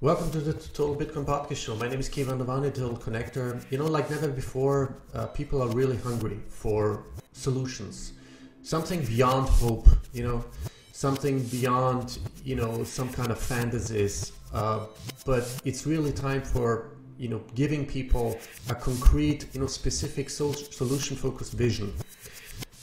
Welcome to the Total Bitcoin Podcast Show. My name is Keyvan Davani, Total Connector. You know, like never before, people are really hungry for solutions. Something beyond hope, you know, something beyond, you know, some kind of fantasies. But it's really time for, you know, giving people a concrete, you know, specific solution-focused vision.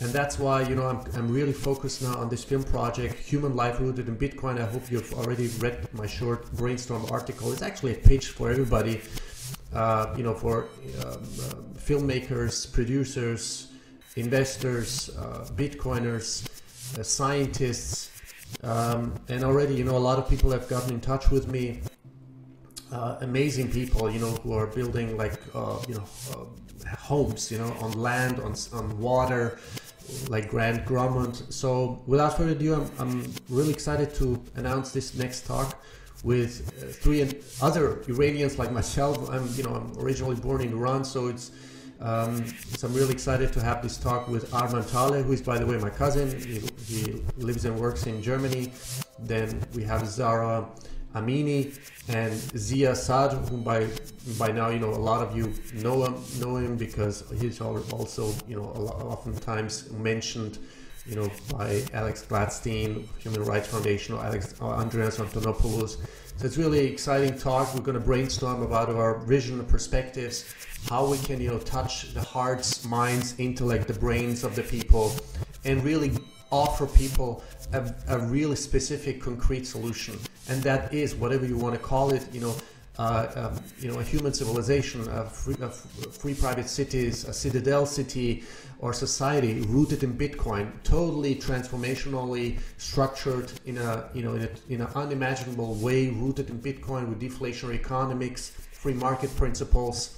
And that's why, you know, I'm really focused now on this film project, Human Life Rooted in Bitcoin. I hope you've already read my short brainstorm article. It's actually a pitch for everybody, you know, for filmmakers, producers, investors, Bitcoiners, scientists. And already, you know, a lot of people have gotten in touch with me. Amazing people, you know, who are building like, you know, homes, you know, on land, on water, like Grand Gromont. So without further ado, I'm really excited to announce this next talk with three other Iranians like myself. I'm originally born in Iran, so I'm really excited to have this talk with Arman Tale, who is, by the way, my cousin. He lives and works in Germany. Then we have Zahra Amini and Ziya Sadr, whom by now, you know, a lot of you know him because he's also, you know, oftentimes mentioned, you know, by Alex Gladstein, Human Rights Foundation, or Andreas Antonopoulos. So it's really exciting talk. We're going to brainstorm about our vision and perspectives, how we can, you know, touch the hearts, minds, intellect, the brains of the people, and really offer people a really specific, concrete solution, and that is whatever you want to call it. You know, a human civilization, free private cities, a citadel city, or society rooted in Bitcoin, totally transformationally structured in an unimaginable way, rooted in Bitcoin with deflationary economics, free market principles,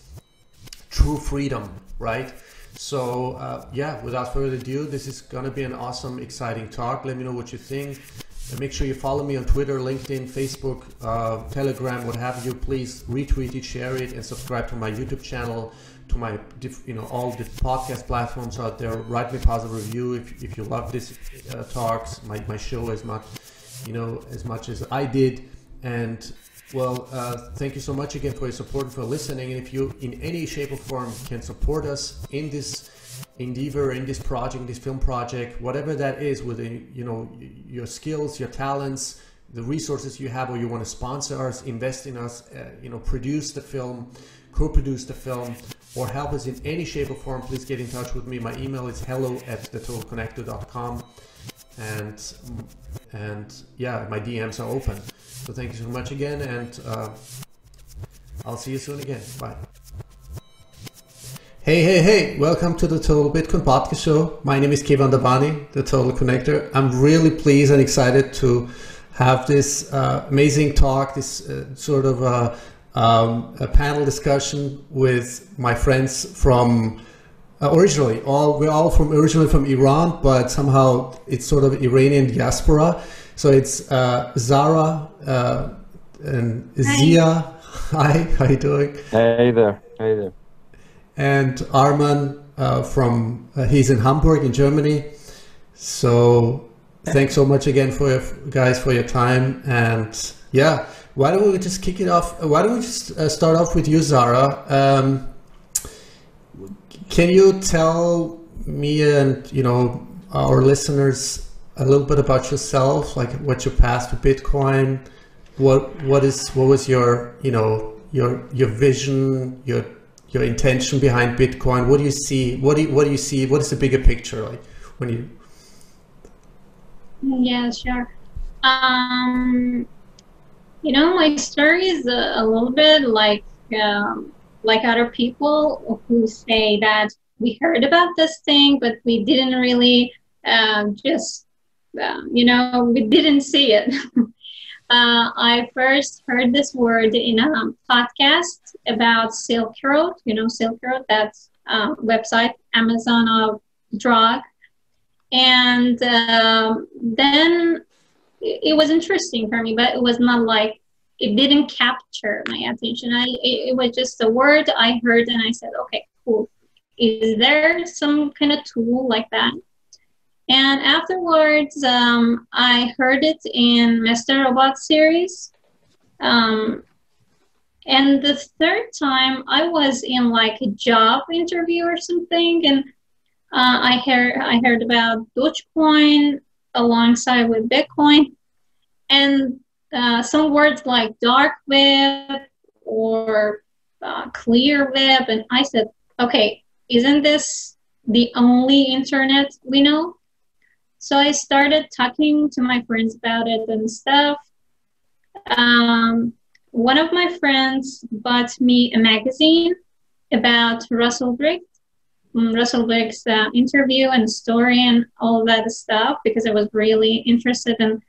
true freedom, right? So yeah, without further ado, this is going to be an awesome, exciting talk. Let me know what you think. And make sure you follow me on Twitter, LinkedIn, Facebook, Telegram, what have you. Please retweet it, share it, and subscribe to my YouTube channel, to my, you know, all the podcast platforms out there. Write me a positive review if you love these talks, my show as much as I did. And well, thank you so much again for your support and for listening. And if you, in any shape or form, can support us in this endeavor, in this project, this film project, whatever that is, with, you know, your skills, your talents, the resources you have, or you want to sponsor us, invest in us, you know, produce the film, co-produce the film, or help us in any shape or form, please get in touch with me. My email is hello@thetotalconnector.com. And yeah, my DMs are open. So thank you so much again, and I'll see you soon again. Bye. Hey, welcome to the Total Bitcoin Podcast Show. My name is Keyvan Davani, the Total Connector. I'm really pleased and excited to have this amazing talk, this sort of a panel discussion with my friends from originally from Iran, but somehow it's sort of Iranian diaspora. So it's Zahra and Ziya. Hi, how you doing? Hey there. And Arman from he's in Hamburg in Germany. So thanks so much again for your time. And yeah, why don't we just kick it off? Why don't we just start off with you, Zahra? Can you tell me and, you know, our listeners a little bit about yourself, like what's your path to Bitcoin, what was your, you know, your vision, your intention behind Bitcoin? What do you see? What do you see? What is the bigger picture, like when you? Yeah, sure. You know, my story is a little bit like other people who say that we heard about this thing, but we didn't really we didn't see it. I first heard this word in a podcast about Silk Road. You know, Silk Road, that's website, Amazon of drug. And then it was interesting for me, but it was not like, it didn't capture my attention. It was just a word I heard and I said, okay, cool. Is there some kind of tool like that? And afterwards, I heard it in Mr. Robot series. And the third time I was in like a job interview or something, and I heard about Dogecoin alongside with Bitcoin, and some words like dark web or clear web, and I said, okay, isn't this the only internet we know? So I started talking to my friends about it and stuff. One of my friends bought me a magazine about Russell Brick, Russell Brick's interview and story and all that stuff, because I was really interested in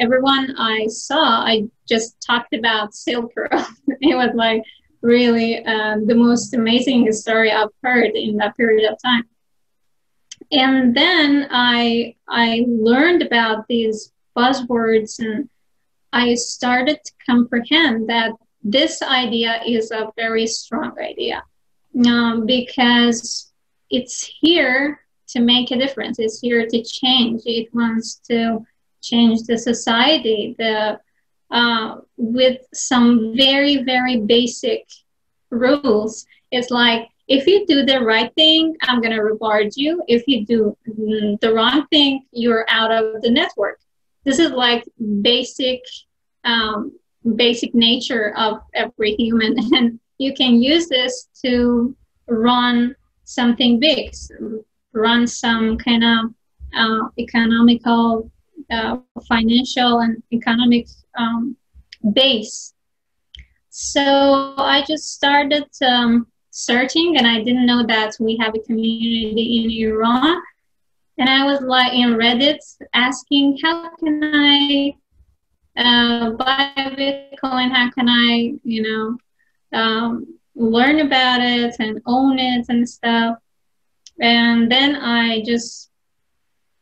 everyone I saw. I just talked about Silk Road. It was like really the most amazing story I've heard in that period of time. And then I learned about these buzzwords, and I started to comprehend that this idea is a very strong idea, because it's here to make a difference. It's here to change. It wants to change the society with some very, very basic rules. It's like, if you do the right thing, I'm going to reward you. If you do the wrong thing, you're out of the network. This is like basic nature of every human, and you can use this to run something big, run some kind of economical, financial and economic base. So I just started searching, and I didn't know that we have a community in Iran. And I was like in Reddit asking, how can I buy Bitcoin? How can I, learn about it and own it and stuff? And then I just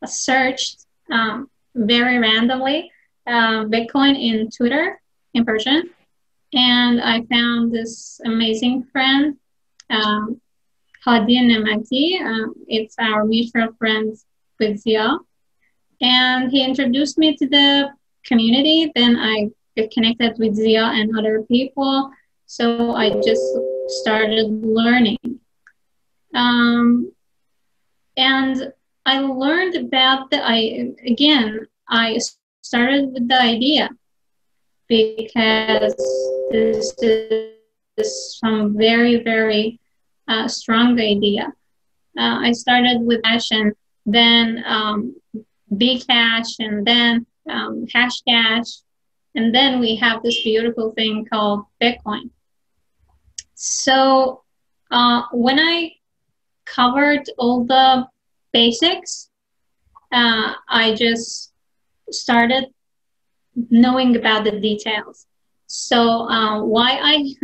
searched very randomly Bitcoin in Twitter in Persian. And I found this amazing friend, it's our mutual friend with Ziya, and he introduced me to the community. Then I get connected with Ziya and other people, so I just started learning. And I learned about I started with the idea, because this is some very, very strong idea. I started with Bcash, and then Bcash, and then Hashcash, and then we have this beautiful thing called Bitcoin. So when I covered all the basics, I just started knowing about the details. So why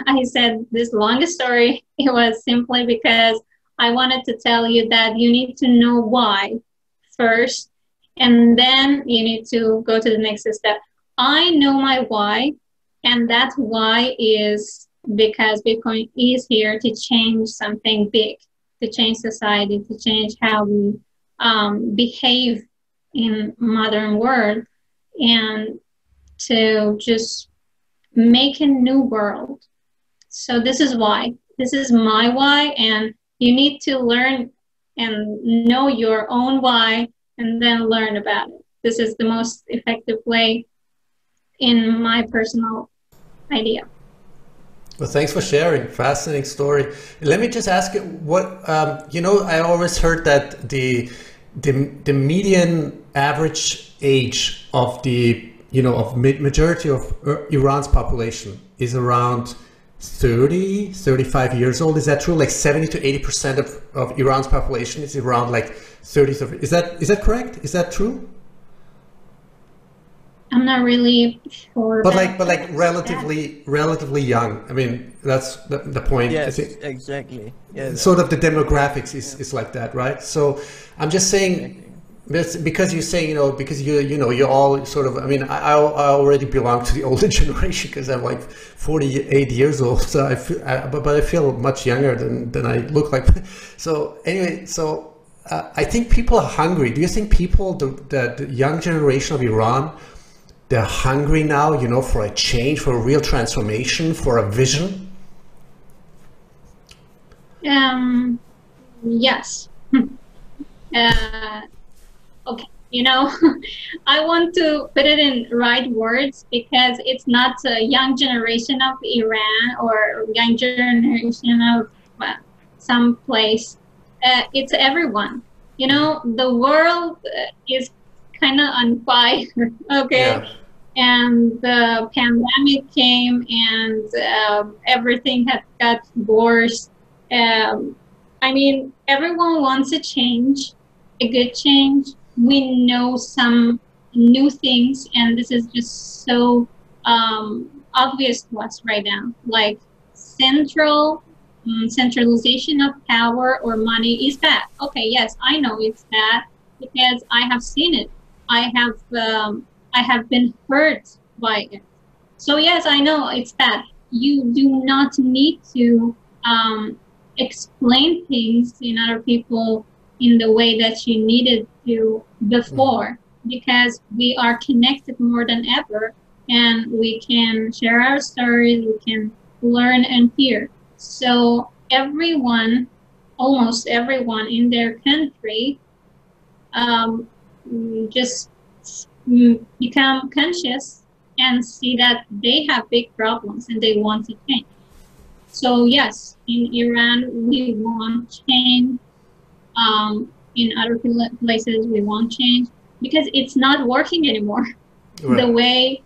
I said this long story, it was simply because I wanted to tell you that you need to know why first, and then you need to go to the next step. I know my why, and that why is because Bitcoin is here to change something big, to change society, to change how we behave in modern world, and to just make a new world. So this is why. This is my why, and you need to learn and know your own why, and then learn about it. This is the most effective way in my personal idea. Well, thanks for sharing. Fascinating story. Let me just ask you, what, I always heard that the median average age of the majority of Iran's population is around 30, 35 years old. Is that true? Like 70 to 80% of Iran's population is around like 30. Is that correct? Is that true? I'm not really sure. But like relatively young. I mean, that's the point. Yes, exactly. Yeah, sort of the demographics is like that, right? So I'm just saying, exactly. Because you say, because you're all sort of, I mean, I already belong to the older generation because I'm like 48 years old, so but I feel much younger than I look like. So anyway, so I think people are hungry. Do you think the young generation of Iran, They're hungry now, you know, for a change, for a real transformation, for a vision? Yes. Okay, you know, I want to put it in right words because it's not a young generation of Iran or young generation of some place. It's everyone. You know, the world is kind of on fire, okay? Yeah. And the pandemic came and everything had got worse. I mean, everyone wants a change, a good change. We know some new things, and this is just so obvious to us right now. Like centralization of power or money is bad. Okay, yes, I know it's bad because I have seen it. I have been hurt by it. So yes, I know it's bad. You do not need to explain things in other people in the way that you needed to before, because we are connected more than ever, and we can share our stories, we can learn and hear. So everyone, almost everyone in their country, just become conscious and see that they have big problems and they want to change. So yes, in Iran, we want change. In other places, we want change because it's not working anymore. Right. The way,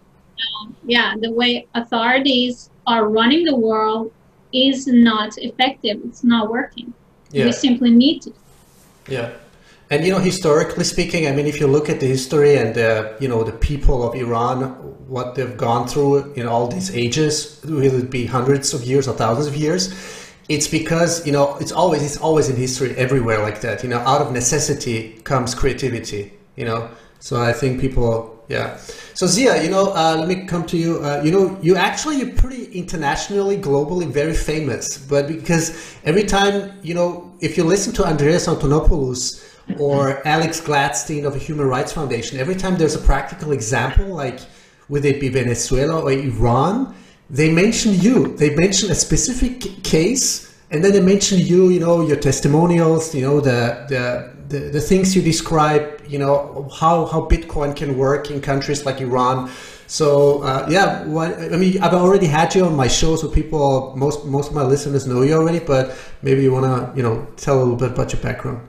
the way authorities are running the world is not effective. It's not working. Yeah. We simply need to. Yeah. And, you know, historically speaking, I mean, if you look at the history and, you know, the people of Iran, what they've gone through in all these ages, whether it be hundreds of years or thousands of years, it's because, you know, it's always in history everywhere like that, you know, out of necessity comes creativity, you know, so I think people, yeah. So Ziya, you know, let me come to you, you know, you're pretty internationally, globally, very famous, but because every time, you know, if you listen to Andreas Antonopoulos, or Alex Gladstein of the Human Rights Foundation, every time there's a practical example, like whether it be Venezuela or Iran, they mention you. They mention a specific case, and then they mention you, you know, your testimonials, you know, the things you describe, you know, how Bitcoin can work in countries like Iran. So, yeah, I mean, I've already had you on my show, so people, most of my listeners know you already, but maybe you want to, you know, tell a little bit about your background.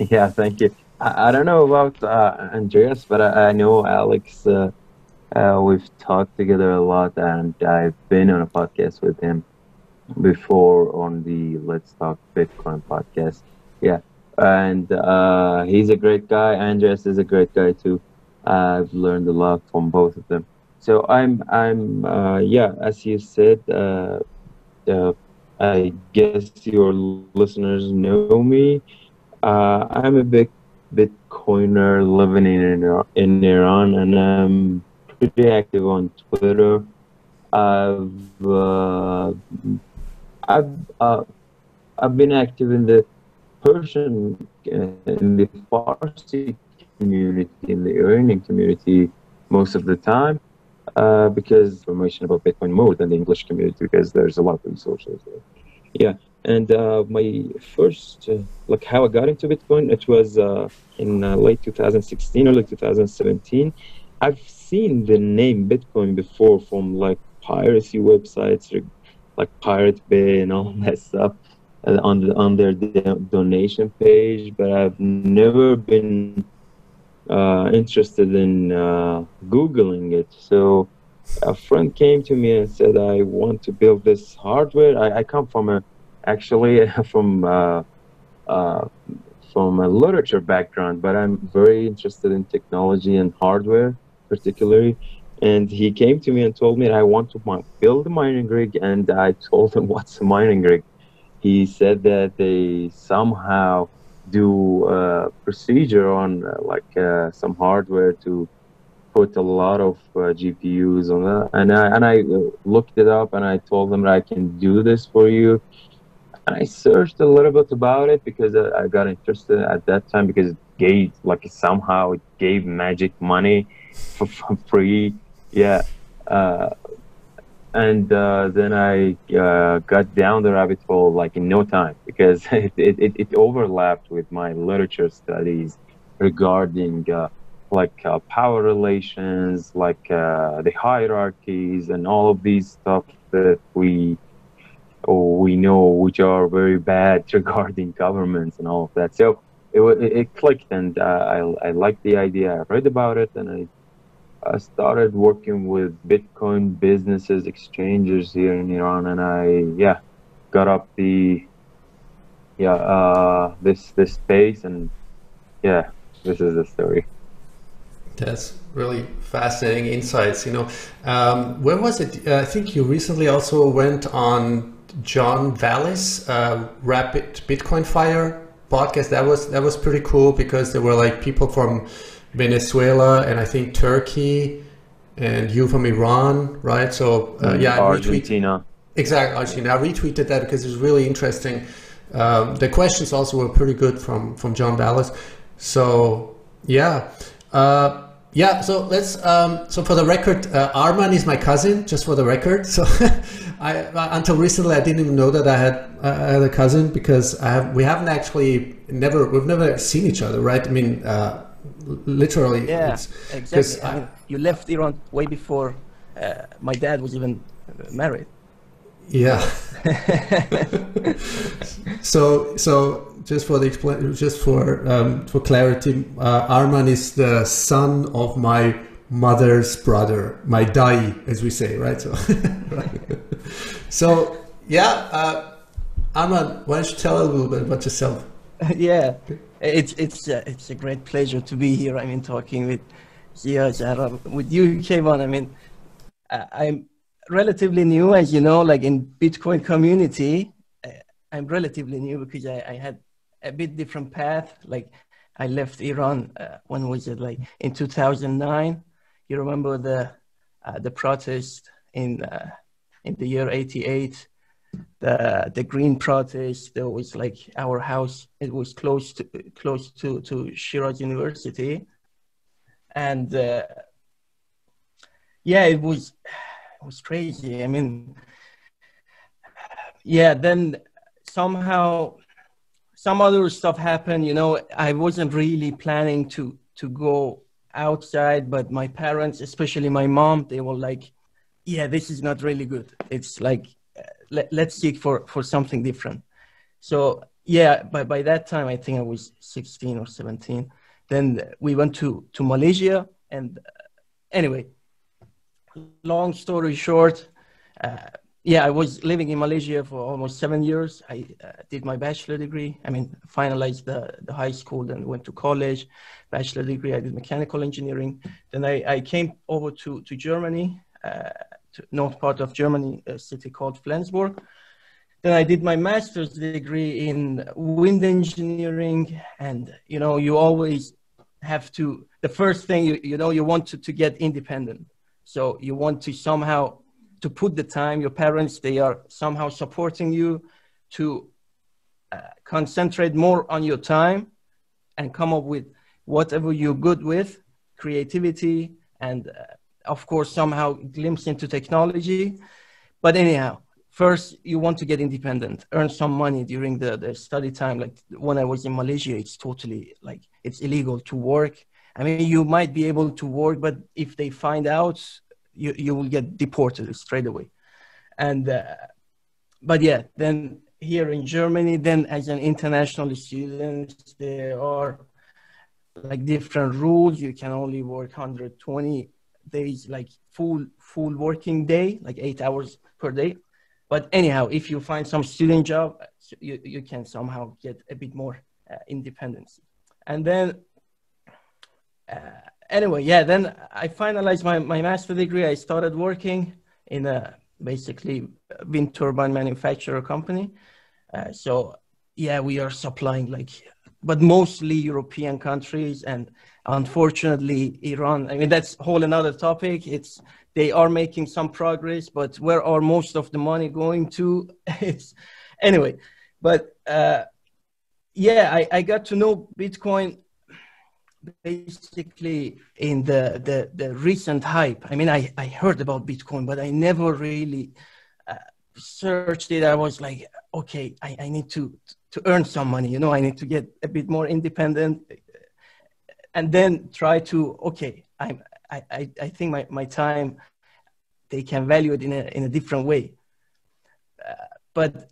Yeah, thank you. I don't know about Andreas, but I know Alex. We've talked together a lot, and I've been on a podcast with him before on the Let's Talk Bitcoin podcast. Yeah, and he's a great guy. Andreas is a great guy too. I've learned a lot from both of them. So I'm yeah, as you said, I guess your listeners know me. I'm a big Bitcoiner living in Iran, and I'm pretty active on Twitter. I've been active in the Persian, in the Farsi community, in the Iranian community most of the time, because information about Bitcoin more than the English community, because there's a lot of resources there. Yeah. And my first, like how I got into Bitcoin, it was in late 2016 or like 2017. I've seen the name Bitcoin before from like piracy websites, like Pirate Bay and all that stuff on their donation page, but I've never been interested in Googling it. So a friend came to me and said, I want to build this hardware. I come from a from a literature background, but I'm very interested in technology and hardware particularly. And he came to me and told me I want to build a mining rig, and I told him, what's a mining rig? He said that they somehow do a procedure on some hardware to put a lot of GPUs on that. And I looked it up, and I told them that I can do this for you. And I searched a little bit about it because I got interested at that time because gave, like, somehow it gave magic money for free. Yeah. And then I got down the rabbit hole, like, in no time, because it overlapped with my literature studies regarding power relations, the hierarchies and all of these stuff that we know, which are very bad regarding governments and all of that. So it clicked, and I liked the idea. I read about it, and I started working with Bitcoin businesses, exchangers here in Iran, and I got up this space, and yeah, this is the story. That's really fascinating insights. Where was it? I think you recently also went on John Vallis' Rapid Bitcoin Fire podcast. That was pretty cool, because there were people from Venezuela and I think Turkey, and you from Iran, right? So Argentina. Exactly, Argentina. I retweeted that because it was really interesting. The questions also were pretty good from John Vallis. So yeah. So let's, so for the record, Arman is my cousin, just for the record. So until recently, I didn't even know that I had a cousin, because we've never seen each other, right? I mean, literally. Yeah, exactly. I mean, you left Iran way before my dad was even married. Yeah. So just for for clarity, Arman is the son of my mother's brother, my dai, as we say, right? So, so yeah, Arman, why don't you tell a little bit about yourself? Yeah, it's a great pleasure to be here. I mean, talking with Ziya, Zahra, with you, Keyvan. I mean, I'm relatively new, as you know, in Bitcoin community. I'm relatively new because I had a bit different path. I left Iran when was it, in 2009? You remember the protest in the year 88, the green protest. There was our house. It was close to Shiraz University, and it was crazy. I mean, yeah. Then somehow some other stuff happened, I wasn't really planning to go outside, but my parents, especially my mom, they were yeah, this is not really good. It's let's seek for something different. So yeah, by that time, I think I was 16 or 17. Then we went to Malaysia, and anyway, long story short, yeah, I was living in Malaysia for almost 7 years. I did my bachelor degree. I mean, finalized the high school, then went to college, bachelor degree. I did mechanical engineering. Then I came over to Germany, to north part of Germany, a city called Flensburg. Then I did my master's degree in wind engineering. And, you always have to, the first thing, you want to get independent. So you want to somehow to put the time, your parents, they are somehow supporting you to concentrate more on your time and come up with whatever you're good with, creativity, and of course, somehow glimpse into technology. But anyhow, first, you want to get independent, earn some money during the study time. When I was in Malaysia, it's totally it's illegal to work. I mean, you might be able to work, but if they find out, you will get deported straight away. And, but yeah, then here in Germany, then as an international student, there are different rules. You can only work 120 days, full working day, 8 hours per day. But anyhow, if you find some student job, you can somehow get a bit more independence. And then, anyway, yeah, then I finalized my master's degree. I started working in basically wind turbine manufacturer company. So yeah, we are supplying but mostly European countries, and unfortunately Iran. I mean, that's whole another topic. They are making some progress, but where are most of the money going to? Anyway, but yeah, I got to know Bitcoin basically in the recent hype. I mean, I heard about Bitcoin, but I never really searched it. I was like, okay, I need to earn some money. You know, I need to get a bit more independent, and then try to, okay, I think my time, they can value it in a different way. But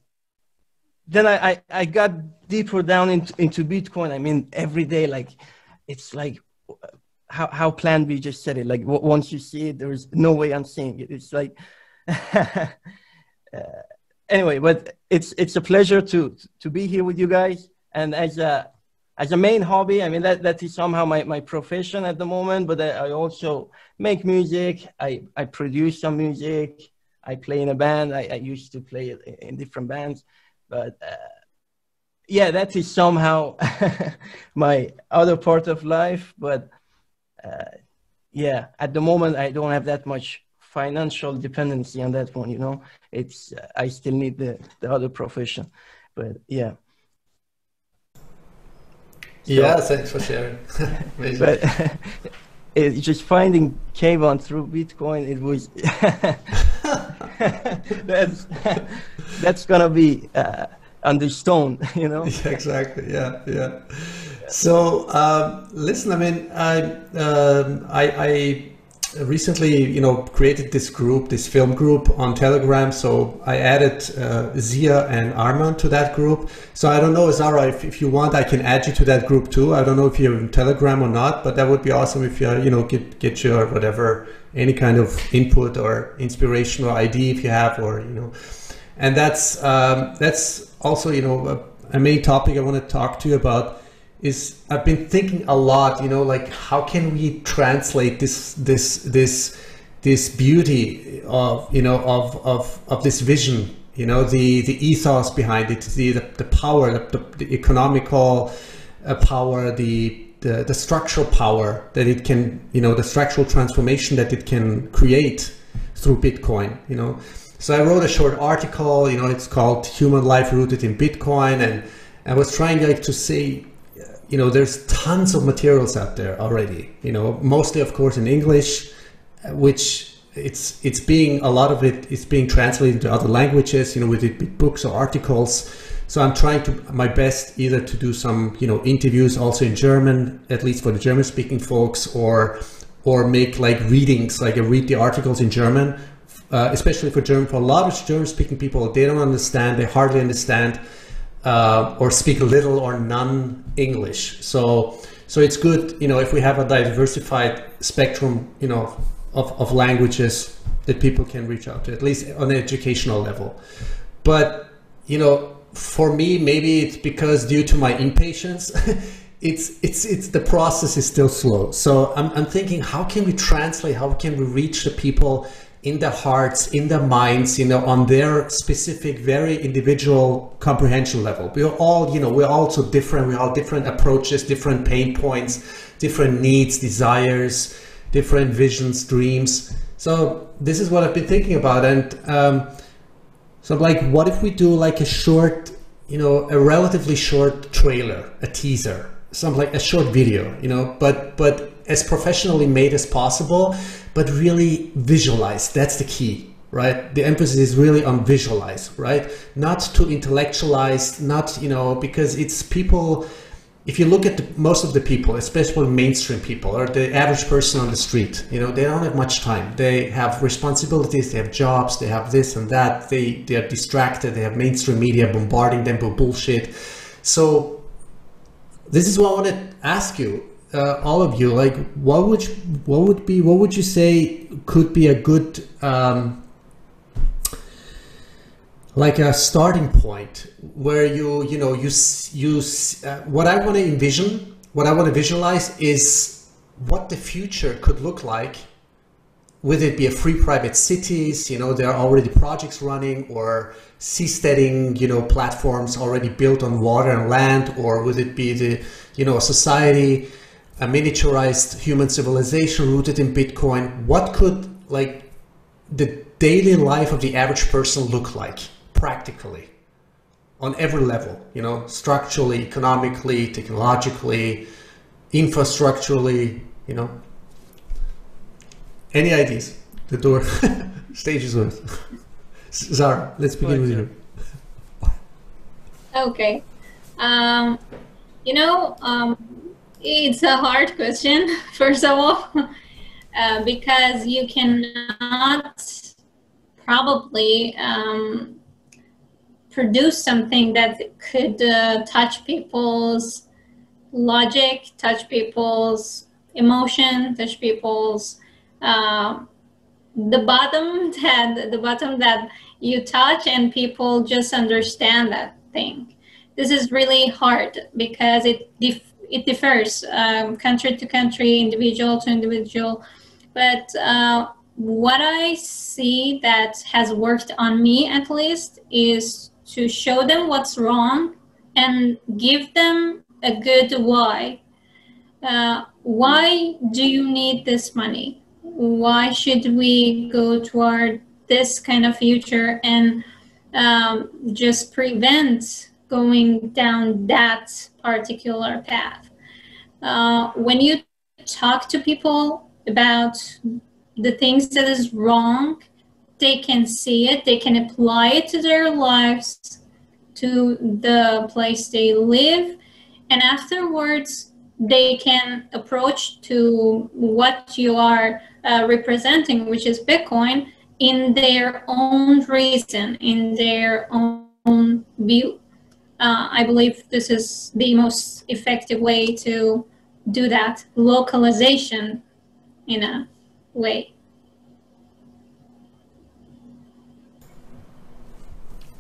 then I got deeper down into Bitcoin. I mean, every day, like, it's like how Plan B just said it. Like, once you see it, there is no way I'm seeing it. It's like, anyway, but it's a pleasure to be here with you guys. And as a main hobby, I mean, that is somehow my profession at the moment, but I also make music. I produce some music. I play in a band. I used to play in different bands, but yeah, that is somehow my other part of life. But yeah, at the moment, I don't have that much financial dependency on that one, you know. It's I still need the other profession, but yeah. So, yeah, thanks for sharing. But it's just finding Keyvan through Bitcoin, it was that's gonna be on the stone, you know. Yeah, exactly. Yeah, yeah. So listen, I mean, I recently, you know, created this group, this film group on Telegram. So I added Ziya and Arman to that group. So I don't know, Zahra, if you want, I can add you to that group too. I don't know if you're in Telegram or not, but that would be awesome if you, you know, get your whatever, any kind of input or inspiration or idea if you have, or, you know. And that's also, you know, a main topic I want to talk to you about. Is I've been thinking a lot, you know, like, how can we translate this beauty of, you know, of this vision, you know, the ethos behind it, the power, the economical power, the structural power that it can, you know, the structural transformation that it can create through Bitcoin, you know. So I wrote a short article, you know, it's called Human Life Rooted in Bitcoin, and I was trying, like, to say, you know, there's tons of materials out there already, you know, mostly, of course, in English, which it's being, a lot of it is being translated into other languages, you know, with it books or articles. So I'm trying to my best either to do some, you know, interviews also in German, at least for the German speaking folks, or make like readings, like I read the articles in German, especially for a lot of German speaking people, they don't understand, they hardly understand. Or speak little or none English. So it's good, you know, if we have a diversified spectrum, you know, of languages that people can reach out to, at least on an educational level. But, you know, for me, maybe it's because due to my impatience, it's the process is still slow. So I'm thinking, how can we translate? How can we reach the people in their hearts, in their minds, you know, on their specific, very individual comprehension level? We're all, you know, we're all so different. We all different approaches, different pain points, different needs, desires, different visions, dreams. So this is what I've been thinking about. And so I'm like, what if we do like a short, you know, a relatively short trailer, a teaser, something like a short video, you know, but as professionally made as possible, but really visualize. That's the key, right? The emphasis is really on visualize, right? Not to intellectualize, not, you know, because it's people, if you look at most of the people, especially mainstream people or the average person on the street, you know, they don't have much time. They have responsibilities, they have jobs, they have this and that, they are distracted, they have mainstream media bombarding them with bullshit. So this is what I want to ask you. All of you, like, what would you say could be a good like a starting point where you know what I want to envision, what I want to visualize is what the future could look like. Would it be a free private cities? You know, there are already projects running, or seasteading, you know, platforms already built on water and land, or would it be the, you know, society, a miniaturized human civilization rooted in Bitcoin? What could, like, the daily life of the average person look like practically on every level, you know, structurally, economically, technologically, infrastructurally, you know. Any ideas? The door stage is yours. Zahra, let's begin with you. Okay. You know, it's a hard question, first of all, because you cannot probably produce something that could touch people's logic, touch people's emotion, touch people's the bottom that you touch and people just understand that thing. This is really hard because it differs country to country, individual to individual. But what I see that has worked on me, at least, is to show them what's wrong and give them a good why. Why do you need this money? Why should we go toward this kind of future and just prevent going down that particular path? When you talk to people about the things that is wrong, they can see it, they can apply it to their lives, to the place they live, and afterwards they can approach to what you are representing, which is Bitcoin, in their own reason, in their own view. I believe this is the most effective way to do that localization in a way.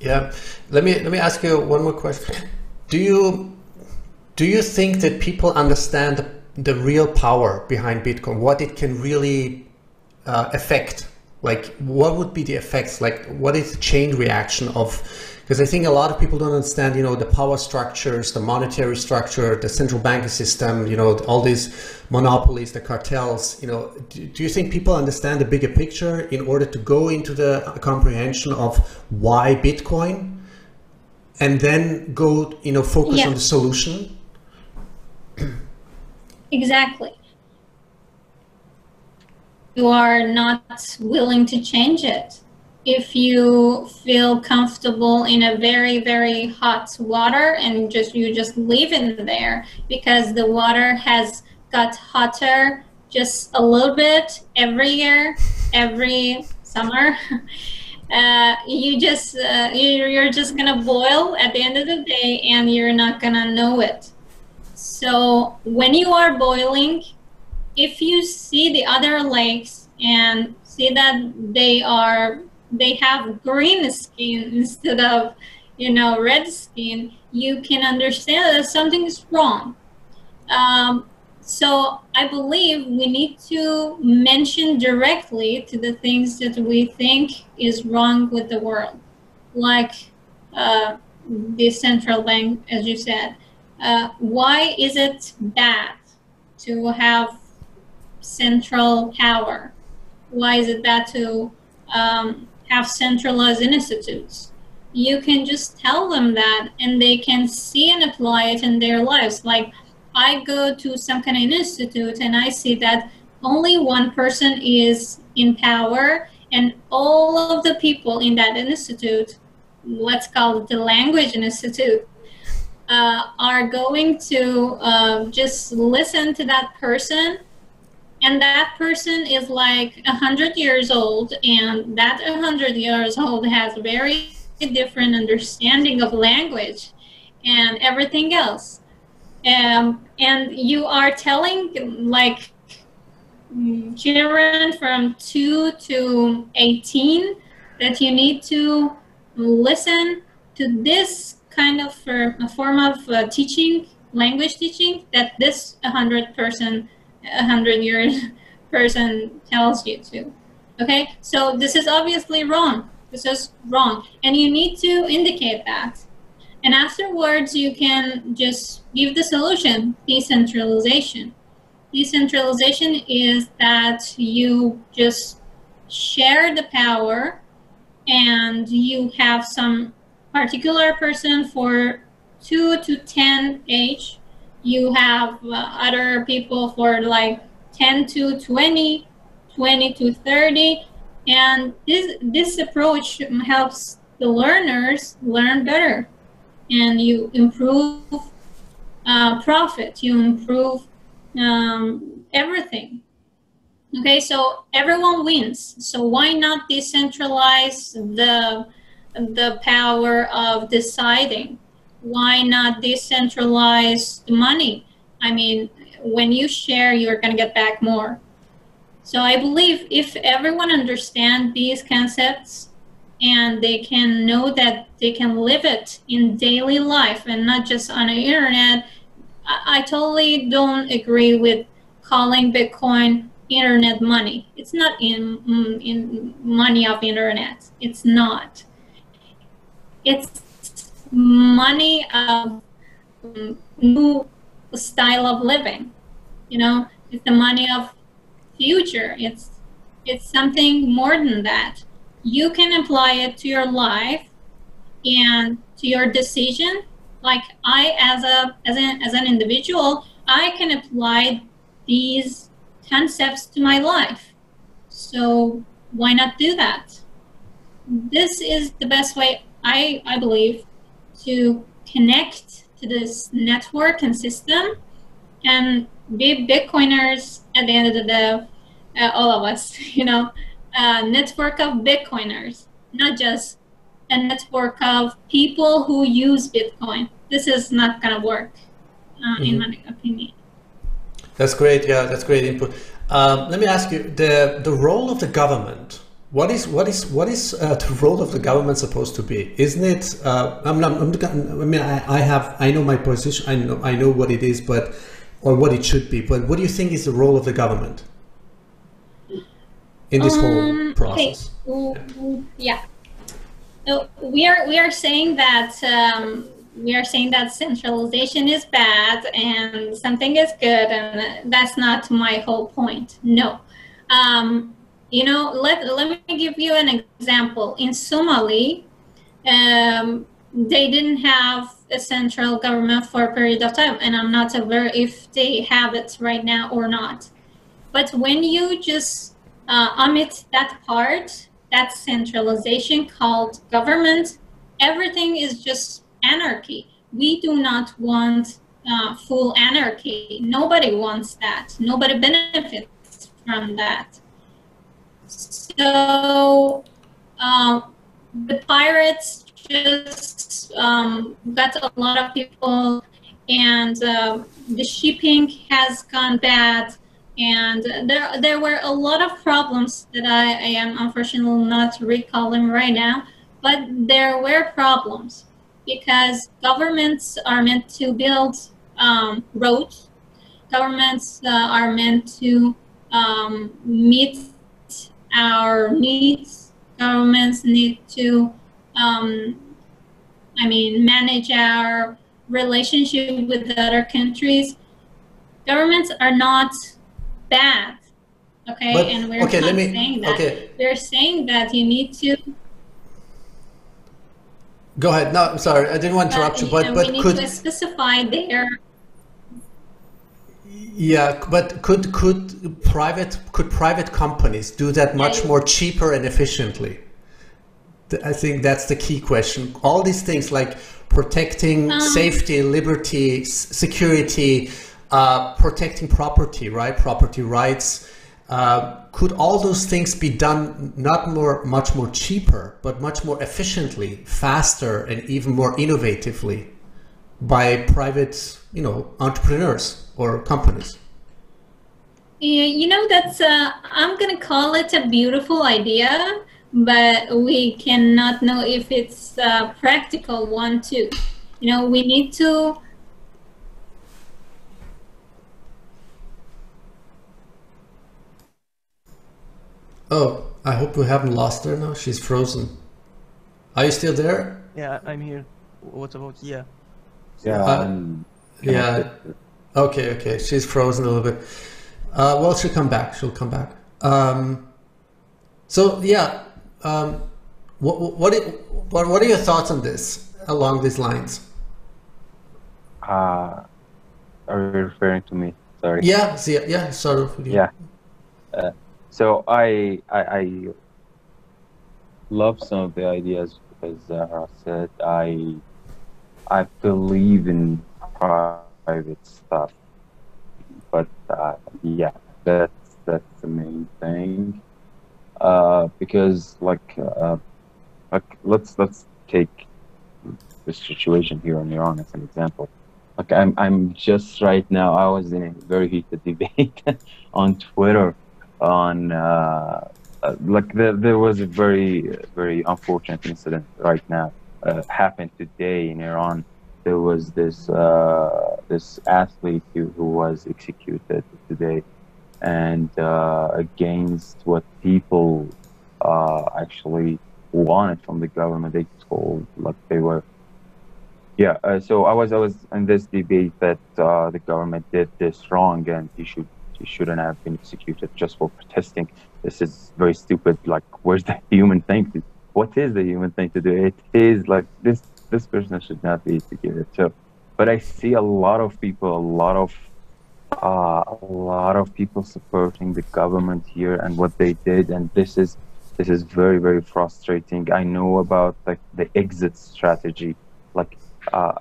Yeah, let me ask you one more question. Do you think that people understand the real power behind Bitcoin, what it can really affect? Like, what would be the effects? Like, what is the chain reaction of? Because I think a lot of people don't understand, you know, the power structures, the monetary structure, the central banking system, you know, all these monopolies, the cartels, you know. Do you think people understand the bigger picture in order to go into the comprehension of why Bitcoin and then go, you know, focus on the solution? Exactly. You are not willing to change it. If you feel comfortable in a very, very hot water and you just live in there because the water has got hotter just a little bit every year, every summer, you're just gonna boil at the end of the day and you're not gonna know it. So when you are boiling, if you see the other lakes and see that they have green skin instead of, you know, red skin, you can understand that something is wrong. So I believe we need to mention directly to the things that we think is wrong with the world, like the central bank, as you said. Why is it bad to have central power? Why is it bad to have centralized institutes? You can just tell them that and they can see and apply it in their lives. Like, I go to some kind of institute and I see that only one person is in power and all of the people in that institute, let's call it the language institute, are going to just listen to that person. And that person is like 100 years old, and that 100 years old has a very different understanding of language and everything else. And you are telling, like, children from 2 to 18 that you need to listen to this kind of form of teaching, language teaching, that this 100-year-old person tells you to. Okay, so this is obviously wrong. This is wrong, and you need to indicate that. And afterwards, you can just give the solution: decentralization. Decentralization is that you just share the power, and you have some particular person for 2 to 10 age. you have other people for like 10 to 20, 20 to 30. And this approach helps the learners learn better. And you improve profit, you improve everything. Okay, so everyone wins. So why not decentralize the power of deciding? Why not decentralize the money? I mean, when you share, you're going to get back more. So I believe if everyone understands these concepts and they can know that they can live it in daily life and not just on the internet, I totally don't agree with calling Bitcoin internet money. It's not in money of internet. It's not. It's money of new style of living. You know, it's the money of future. It's something more than that. You can apply it to your life and to your decision. Like I, as an individual, I can apply these concepts to my life. So why not do that? This is the best way, I believe, to connect to this network and system and be Bitcoiners at the end of the day, all of us, you know, a network of Bitcoiners, not just a network of people who use Bitcoin. This is not going to work, in my opinion. That's great. Yeah, that's great input. Let me ask you the role of the government. What is the role of the government supposed to be? Isn't it? I know my position. I know what it is, or what it should be. But what do you think is the role of the government in this whole process? Okay. Yeah. So we are saying that. We are saying that centralization is bad and something is good, and that's not my whole point. No. You know, let me give you an example. In Somalia, they didn't have a central government for a period of time, and I'm not aware if they have it right now or not. But when you just omit that part, that centralization called government, everything is just anarchy. We do not want full anarchy. Nobody wants that. Nobody benefits from that. So the pirates just got a lot of people, and the shipping has gone bad, and there were a lot of problems that I am unfortunately not recalling right now, but there were problems. Because governments are meant to build roads, governments are meant to meet our needs, governments need to, manage our relationship with other countries. Governments are not bad, okay? But, and we're okay, not let me, saying that. Okay. We're saying that you need to... Go ahead. No, I'm sorry. I didn't want to interrupt you, but we need to specify there. Yeah, but could private companies do that much more cheaper and efficiently? I think that's the key question. All these things like protecting safety, liberty, security, protecting property, right? Property rights. Could all those things be done not much more cheaper, but much more efficiently, faster, and even more innovatively by private, you know, entrepreneurs or companies? Yeah, you know, that's I'm going to call it a beautiful idea, but we cannot know if it's a practical one too. You know, we need to. Oh, I hope we haven't lost her now. She's frozen. Are you still there? Yeah, I'm here. What about you? Yeah. Yeah. Yeah. Okay, okay. She's frozen a little bit. Well, she'll come back. She'll come back. So yeah. What are your thoughts on this along these lines? are you referring to me? Sorry. Yeah, yeah, sort of. Yeah. So I love some of the ideas because Zahra said I believe in private stuff, but yeah, that's the main thing. Because like let's take the situation here in Iran as an example. Like I'm just right now, I was in a very heated debate on Twitter on like there was a very unfortunate incident right now happened today in Iran. There was this this athlete who was executed today, and against what people actually wanted from the government, they told like they were. Yeah, so I was in this debate that the government did this wrong and he shouldn't have been executed just for protesting. This is very stupid. Like, where's the human thing? What is the human thing to do? It is like this person should not be executed. So, but I see a lot of people, a lot of people supporting the government here and what they did, and this is very, very frustrating. I know about like the exit strategy. Like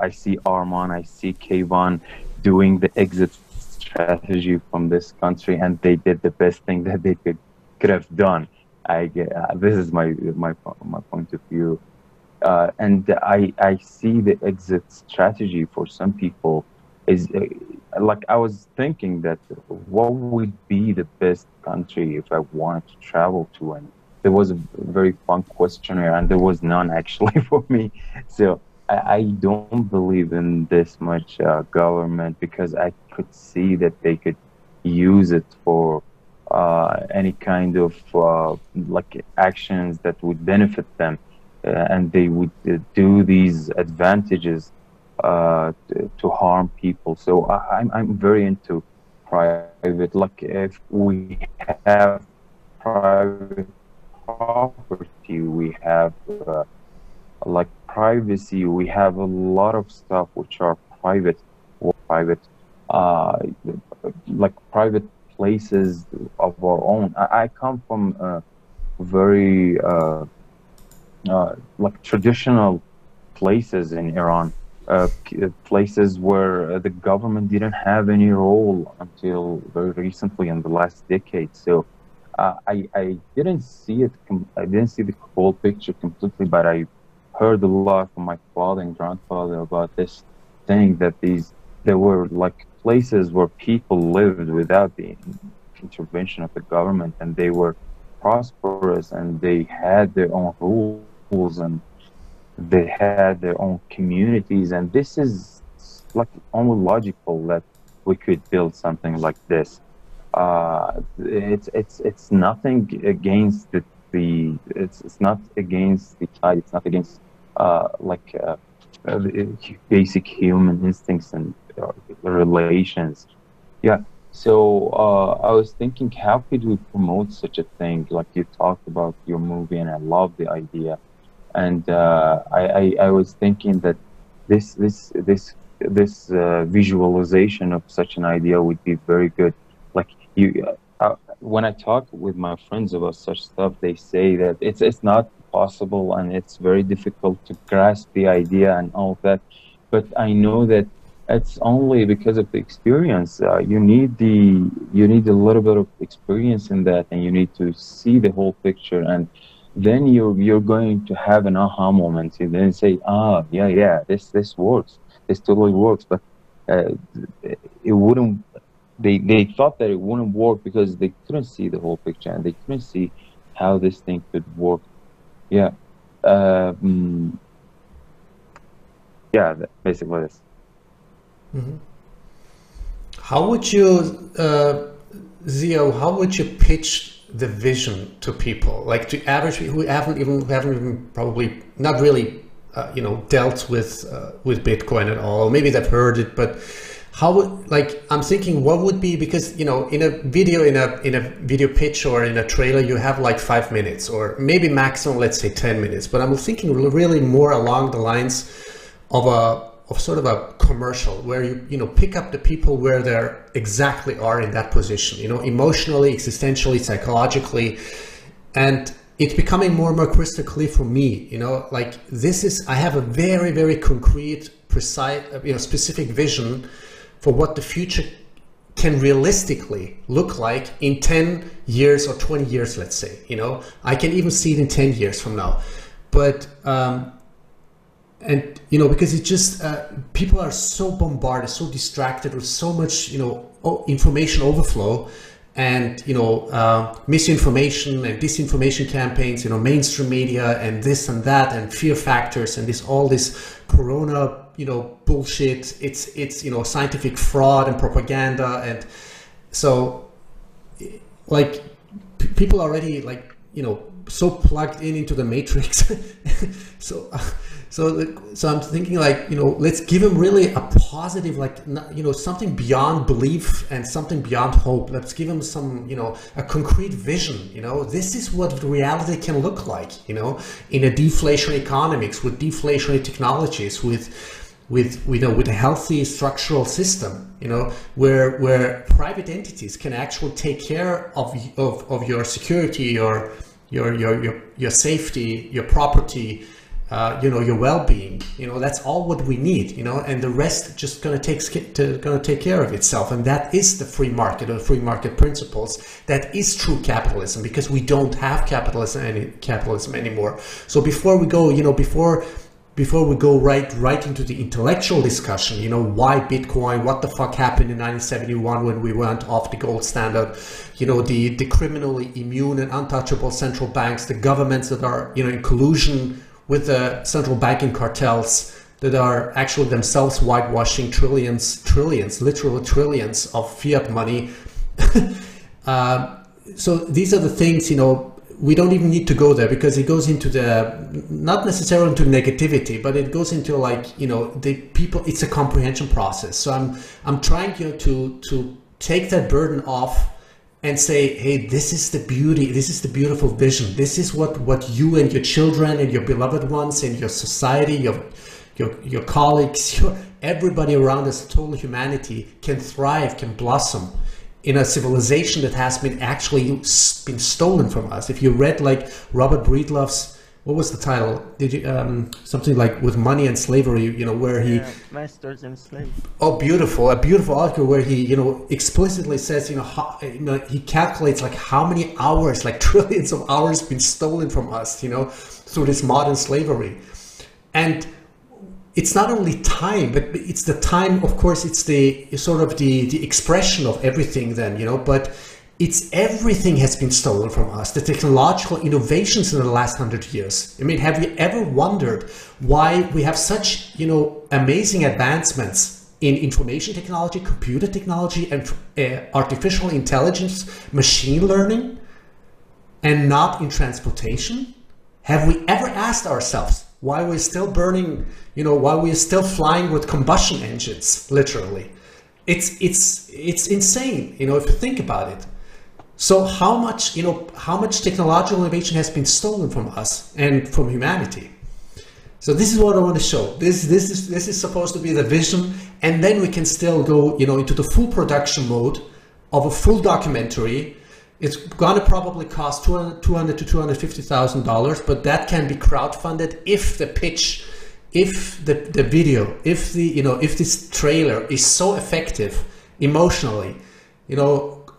I see Arman, I see Keyvan doing the exit strategy from this country, and they did the best thing that they could have done. This is my point of view, and I see the exit strategy for some people is like I was thinking that what would be the best country if I wanted to travel to, and there was a very fun questionnaire, and there was none actually for me. So. I don't believe in this much government because I could see that they could use it for any kind of like actions that would benefit them, and they would do these advantages to harm people. So I'm very into private. Like if we have private property, we have like privacy, we have a lot of stuff which are private, or private, like private places of our own. I come from a very like traditional places in Iran, places where the government didn't have any role until very recently in the last decade. So I didn't see it. I didn't see the whole picture completely, but I heard a lot from my father and grandfather about this thing that there were like places where people lived without the intervention of the government, and they were prosperous, and they had their own rules, and they had their own communities. And this is like only logical that we could build something like this. It's nothing against the. It's not against the tide. It's not against basic human instincts and relations. Yeah. So I was thinking, how could we promote such a thing? Like you talked about your movie, and I love the idea. And I was thinking that this visualization of such an idea would be very good. Like you. When I talk with my friends about such stuff, they say that it's not possible and it's very difficult to grasp the idea and all that. But I know that it's only because of the experience. You need a little bit of experience in that, and you need to see the whole picture, and then you're going to have an aha moment. You then say, ah, yeah, this works. This totally works. But it wouldn't. They thought that it wouldn't work because they couldn't see the whole picture, and they couldn't see how this thing could work. Yeah. Yeah, basically this. Mm-hmm. How would you, Ziya, how would you pitch the vision to people? Like to average people who haven't even probably, not really, dealt with Bitcoin at all. Maybe they've heard it, but... How would, like, I'm thinking what would be, because, in a video pitch or in a trailer, you have like 5 minutes or maybe maximum, let's say 10 minutes. But I'm thinking really more along the lines of a of sort of a commercial where you pick up the people where they're exactly are in that position, emotionally, existentially, psychologically, and it's becoming more and more crystal clear for me, like this is, I have a very, very concrete, precise, specific vision for what the future can realistically look like in 10 years or 20 years, let's say, I can even see it in 10 years from now, but, and, because it just, people are so bombarded, so distracted with so much, information overflow and, misinformation and disinformation campaigns, mainstream media and this and that and fear factors and all this corona, bullshit. It's, scientific fraud and propaganda. And so like people already like, so plugged into the matrix. So I'm thinking like, let's give them really a positive, like, something beyond belief and something beyond hope. Let's give them some, a concrete vision, this is what reality can look like, in a deflationary economics with deflationary technologies, with a healthy structural system, where private entities can actually take care of your security, your safety, your property, your well-being, that's all what we need, and the rest just gonna take care of itself. And that is the free market or free market principles. That is true capitalism, because we don't have capitalism anymore. So before we go, before we go right into the intellectual discussion, why Bitcoin, what the fuck happened in 1971 when we went off the gold standard, the criminally immune and untouchable central banks, the governments that are, in collusion with the central banking cartels that are actually themselves whitewashing trillions, literal trillions of fiat money. So these are the things, we don't even need to go there, because it goes into the, not necessarily into negativity, but it goes into like, the people, it's a comprehension process. So I'm trying, to take that burden off and say, hey, this is the beauty, this is the beautiful vision. This is what you and your children and your beloved ones and your society, your colleagues, everybody around us, total humanity can thrive, can blossom in a civilization that has been actually been stolen from us. If you read like Robert Breedlove's, what was the title? Did you, something like With Money and Slavery, where he... Yeah, Masters and Slaves. Oh, beautiful. A beautiful article where he, explicitly says, how, he calculates like how many hours, like trillions of hours been stolen from us, through this modern slavery. And it's not only time, but it's the time, of course, it's the sort of the expression of everything then, but... It's everything has been stolen from us, the technological innovations in the last 100 years. I mean, have you ever wondered why we have such, amazing advancements in information technology, computer technology, and artificial intelligence, machine learning, and not in transportation? Have we ever asked ourselves why we're still burning, why we're still flying with combustion engines, literally? It's insane, if you think about it. So how much, how much technological innovation has been stolen from us and from humanity? So this is what I want to show. This is supposed to be the vision, and then we can still go, into the full production mode of a full documentary. It's gonna probably cost $200,000 to $250,000, but that can be crowdfunded if the pitch, if the video, if the, if this trailer is so effective emotionally,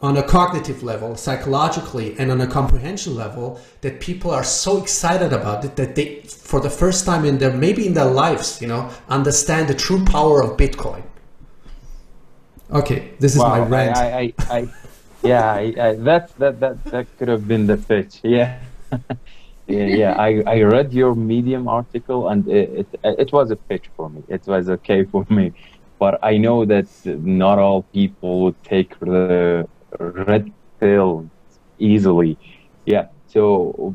on a cognitive level, psychologically, and on a comprehension level, that people are so excited about it that they, for the first time in their, maybe in their lives, understand the true power of Bitcoin. Okay, this is my rant. That could have been the pitch. Yeah, I read your Medium article, and it was a pitch for me. It was okay for me, but I know that not all people would take the red pill easily. Yeah, so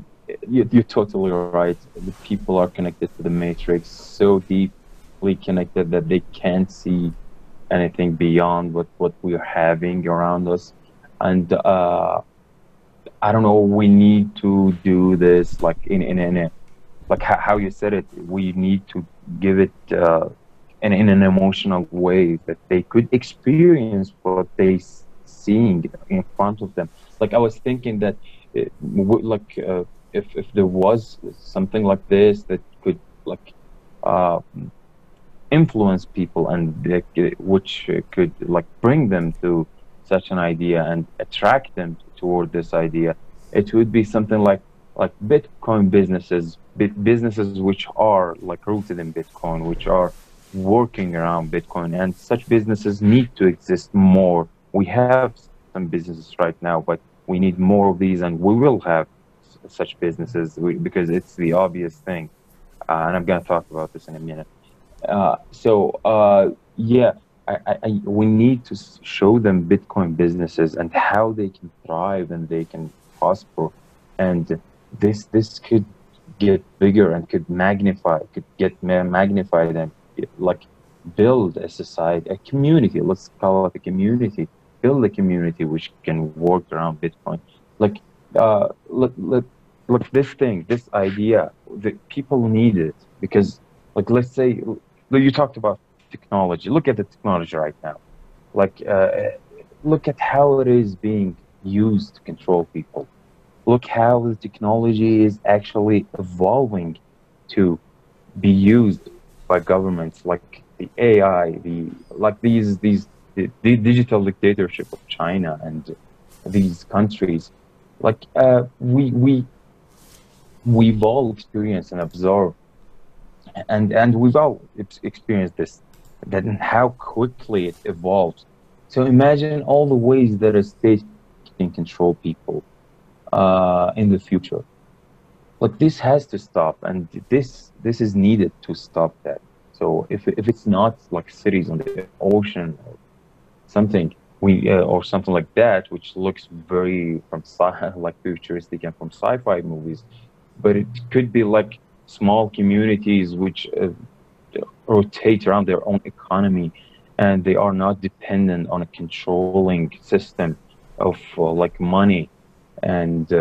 you're totally right. The people are connected to the matrix, so deeply connected that they can't see anything beyond what we're having around us. And I don't know, we need to do this like in a, like how you said it, we need to give it and in an emotional way that they could experience what they seeing in front of them. Like I was thinking that if there was something like this that could influence people and which could bring them to such an idea and attract them toward this idea, it would be something like Bitcoin businesses, businesses which are rooted in Bitcoin, which are working around Bitcoin, and such businesses need to exist more. We have some businesses right now, but we need more of these, and we will have such businesses because it's the obvious thing. And I'm going to talk about this in a minute. Yeah, we need to show them Bitcoin businesses and how they can thrive and they can prosper. And this could get bigger and could magnify, could get magnified and build a society, a community. Let's call it a community. Build a community which can work around Bitcoin. Look, this thing, this idea, the people need it because, let's say you talked about technology. Look at the technology right now. Look at how it is being used to control people. Look how the technology is actually evolving to be used by governments, the AI, the digital dictatorship of China and these countries. We've all experienced and absorbed, and we've all experienced this, that how quickly it evolves. So imagine all the ways that a state can control people in the future. This has to stop, and this is needed to stop that. So if it's not cities on the ocean or something, or something like that, which looks very futuristic and from sci-fi movies, but it could be small communities which rotate around their own economy, and they are not dependent on a controlling system of money. And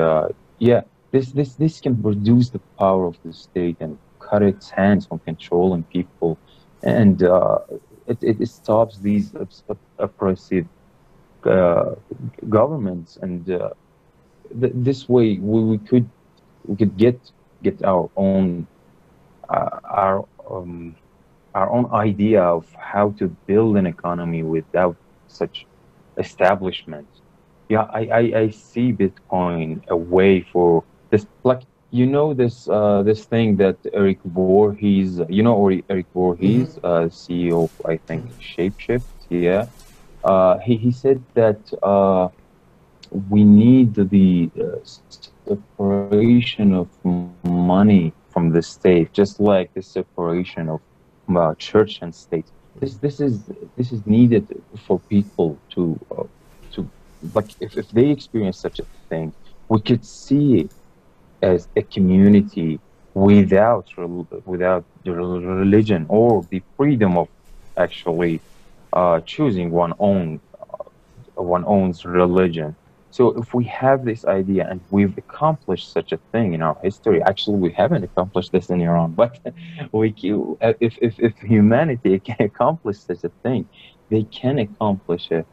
yeah, this can reduce the power of the state and cut its hands from controlling people, and it stops these oppressive governments. And this way, we could get our own idea of how to build an economy without such establishments. Yeah, I see Bitcoin a way for this. This thing that Eric Voorhees, Eric Voorhees, CEO of, I think, Shapeshift, yeah. He said that we need the separation of money from the state, just like the separation of church and state. This is needed for people to, if they experience such a thing, we could see it as a community without the religion or the freedom of actually choosing one's religion. So if we have this idea and we've accomplished such a thing in our history, actually we haven't accomplished this in Iran, but if humanity can accomplish such a thing, they can accomplish a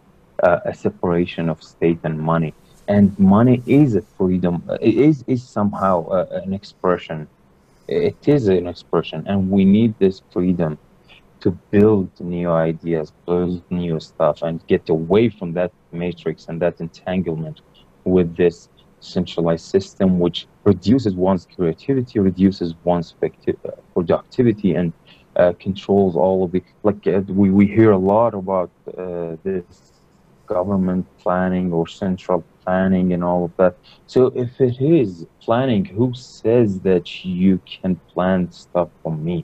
separation of state and money. And money is a freedom. It is somehow an expression. It is an expression, and we need this freedom to build new ideas, build new stuff, and get away from that matrix and that entanglement with this centralized system, which reduces one's creativity, reduces one's productivity, and controls all of the. We hear a lot about this government planning or central planning and all of that. So if it is planning, who says that you can plan stuff for me?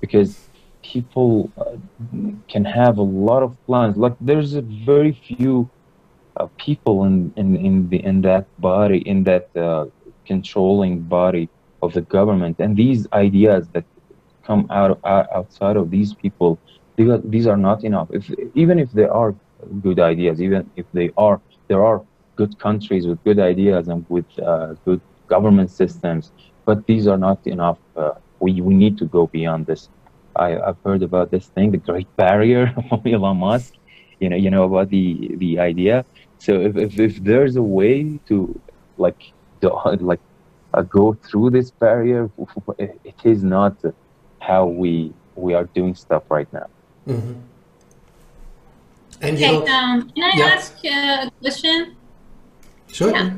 Because people can have a lot of plans. There's a very few people in that body, in that controlling body of the government, and these ideas that come outside of these people, these are not enough. Even if they are good ideas, there are good countries with good ideas and with good government systems, but these are not enough. We need to go beyond this. I've heard about this thing, the Great Barrier from Elon Musk. You know about the idea. So if there's a way to go through this barrier, it is not how we are doing stuff right now. Mm-hmm. And okay, can I ask a question? Sure. Yeah.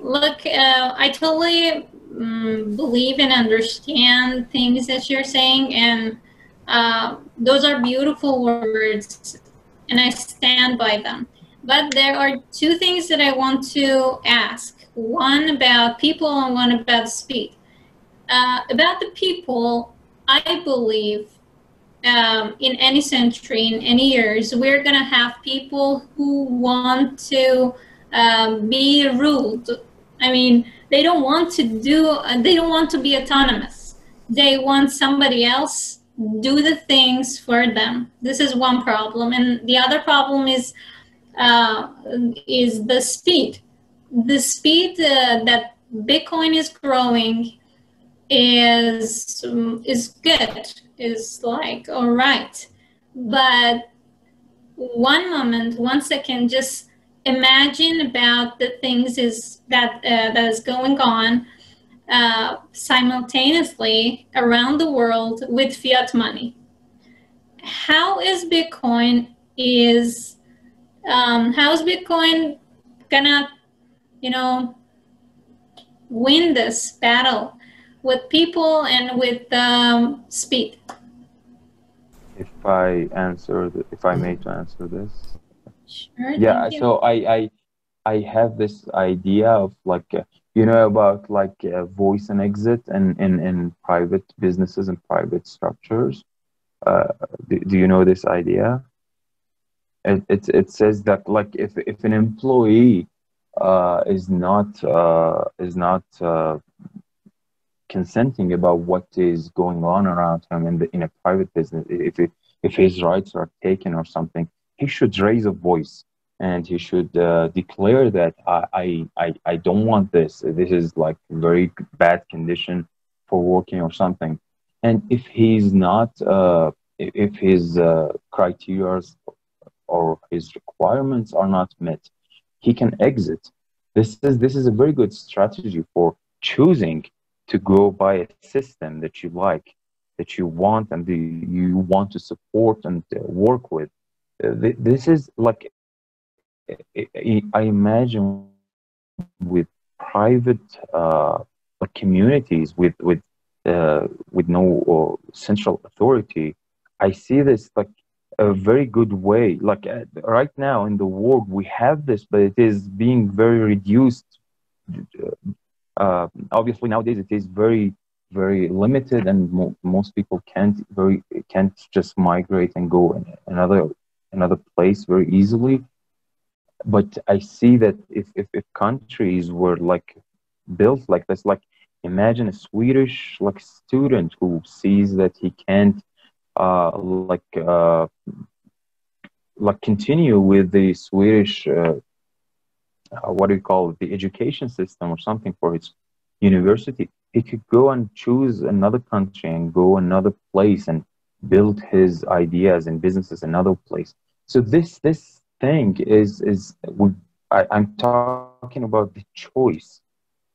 Look, I totally believe and understand things that you're saying, and those are beautiful words, and I stand by them. But there are two things that I want to ask. One about people and one about speed. About the people, I believe in any century, in any years, we're going to have people who want to be ruled. I mean, they don't want to they don't want to be autonomous. They want somebody else do the things for them. This is one problem. And the other problem is the speed. The speed that Bitcoin is growing is good, is like all right. But one moment, 1 second, just imagine about the things that is going on simultaneously around the world with fiat money. How is Bitcoin gonna, win this battle with people and with speed? If I may answer this. Sure. Yeah. So I have this idea of voice and exit in private businesses and private structures. Do you know this idea? It says that if an employee is not consenting about what is going on around him in a private business, if his rights are taken or something, he should raise a voice and he should declare that I don't want this. This is like very bad condition for working or something. And if he's not, if his criteria or his requirements are not met, he can exit. This is a very good strategy for choosing to go by a system that you like, that you want, and you want to support and work with. This is like, I imagine with private communities with no central authority, I see this like a very good way. Like right now in the world we have this, but it is being very reduced. Obviously nowadays it is very, very limited, and most people can't just migrate and go in another place very easily. But I see that if countries were like built like this, like imagine a Swedish student who sees that he can't continue with the Swedish the education system or something for his university, he could go and choose another country and go another place and build his ideas and businesses another place. So this thing I'm talking about the choice,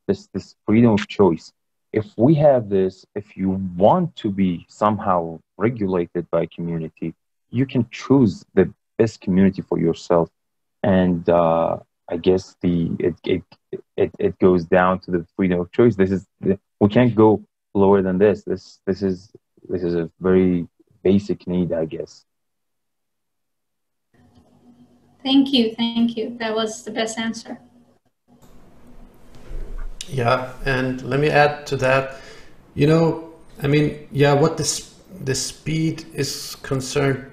this freedom of choice. If we have this, if you want to be somehow regulated by community, you can choose the best community for yourself. And I guess it goes down to the freedom of choice. We can't go lower than this. This is a very basic need, I guess. Thank you. That was the best answer. Yeah, and let me add to that. What the speed is concerned,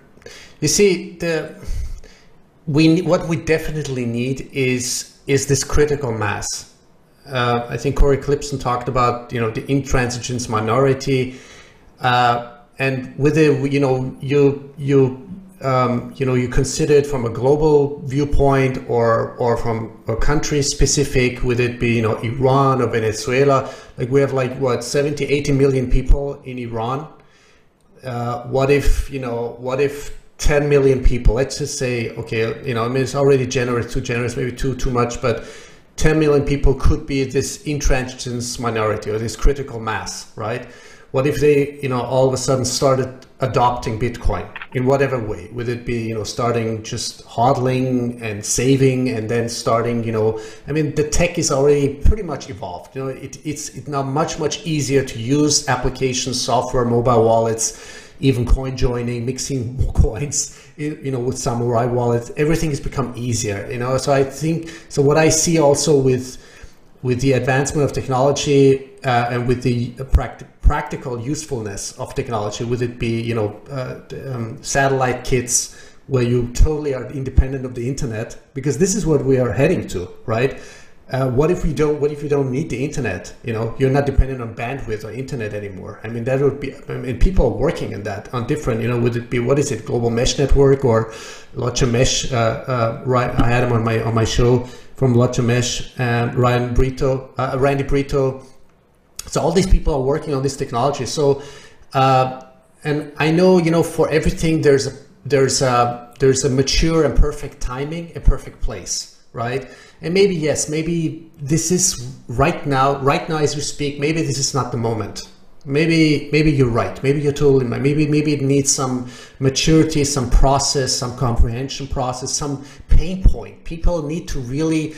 you see, what we definitely need is this critical mass. I think Corey Clipson talked about the intransigence minority, and with it, you consider it from a global viewpoint or from a country specific, with it be Iran or Venezuela. Like we have 70-80 million people in Iran. what if, you know, what if 10 million people, let's just say, okay, you know, I mean, it's already generous, too generous, maybe too much, but 10 million people could be this intransigence minority or this critical mass, right? What if they, you know, all of a sudden started adopting Bitcoin in whatever way? Would it be, you know, starting just hodling and saving and then starting, you know, I mean, the tech is already pretty much evolved. You know, it's now much easier to use applications, software, mobile wallets, even coin joining, mixing coins, you know, with samurai wallets. Everything has become easier, you know. So I think, so what I see also with the advancement of technology and with the practical usefulness of technology, would it be, you know, satellite kits where you totally are independent of the internet, because this is what we are heading to, right? What if you don't need the internet? You know, you're not dependent on bandwidth or internet anymore. I mean, that would be, I mean, people are working on that, on different, you know, would it be, what is it, global mesh network or Locha Mesh, right? I had him on my show from Locha Mesh, and Randy Brito. So all these people are working on this technology. So, and I know, you know, for everything, there's a mature and perfect timing, a perfect place, right? And maybe, yes, maybe this is right now as we speak, maybe this is not the moment. Maybe you're right. Maybe you're totally right. Maybe it needs some maturity, some process, some comprehension process, some pain point. People need to really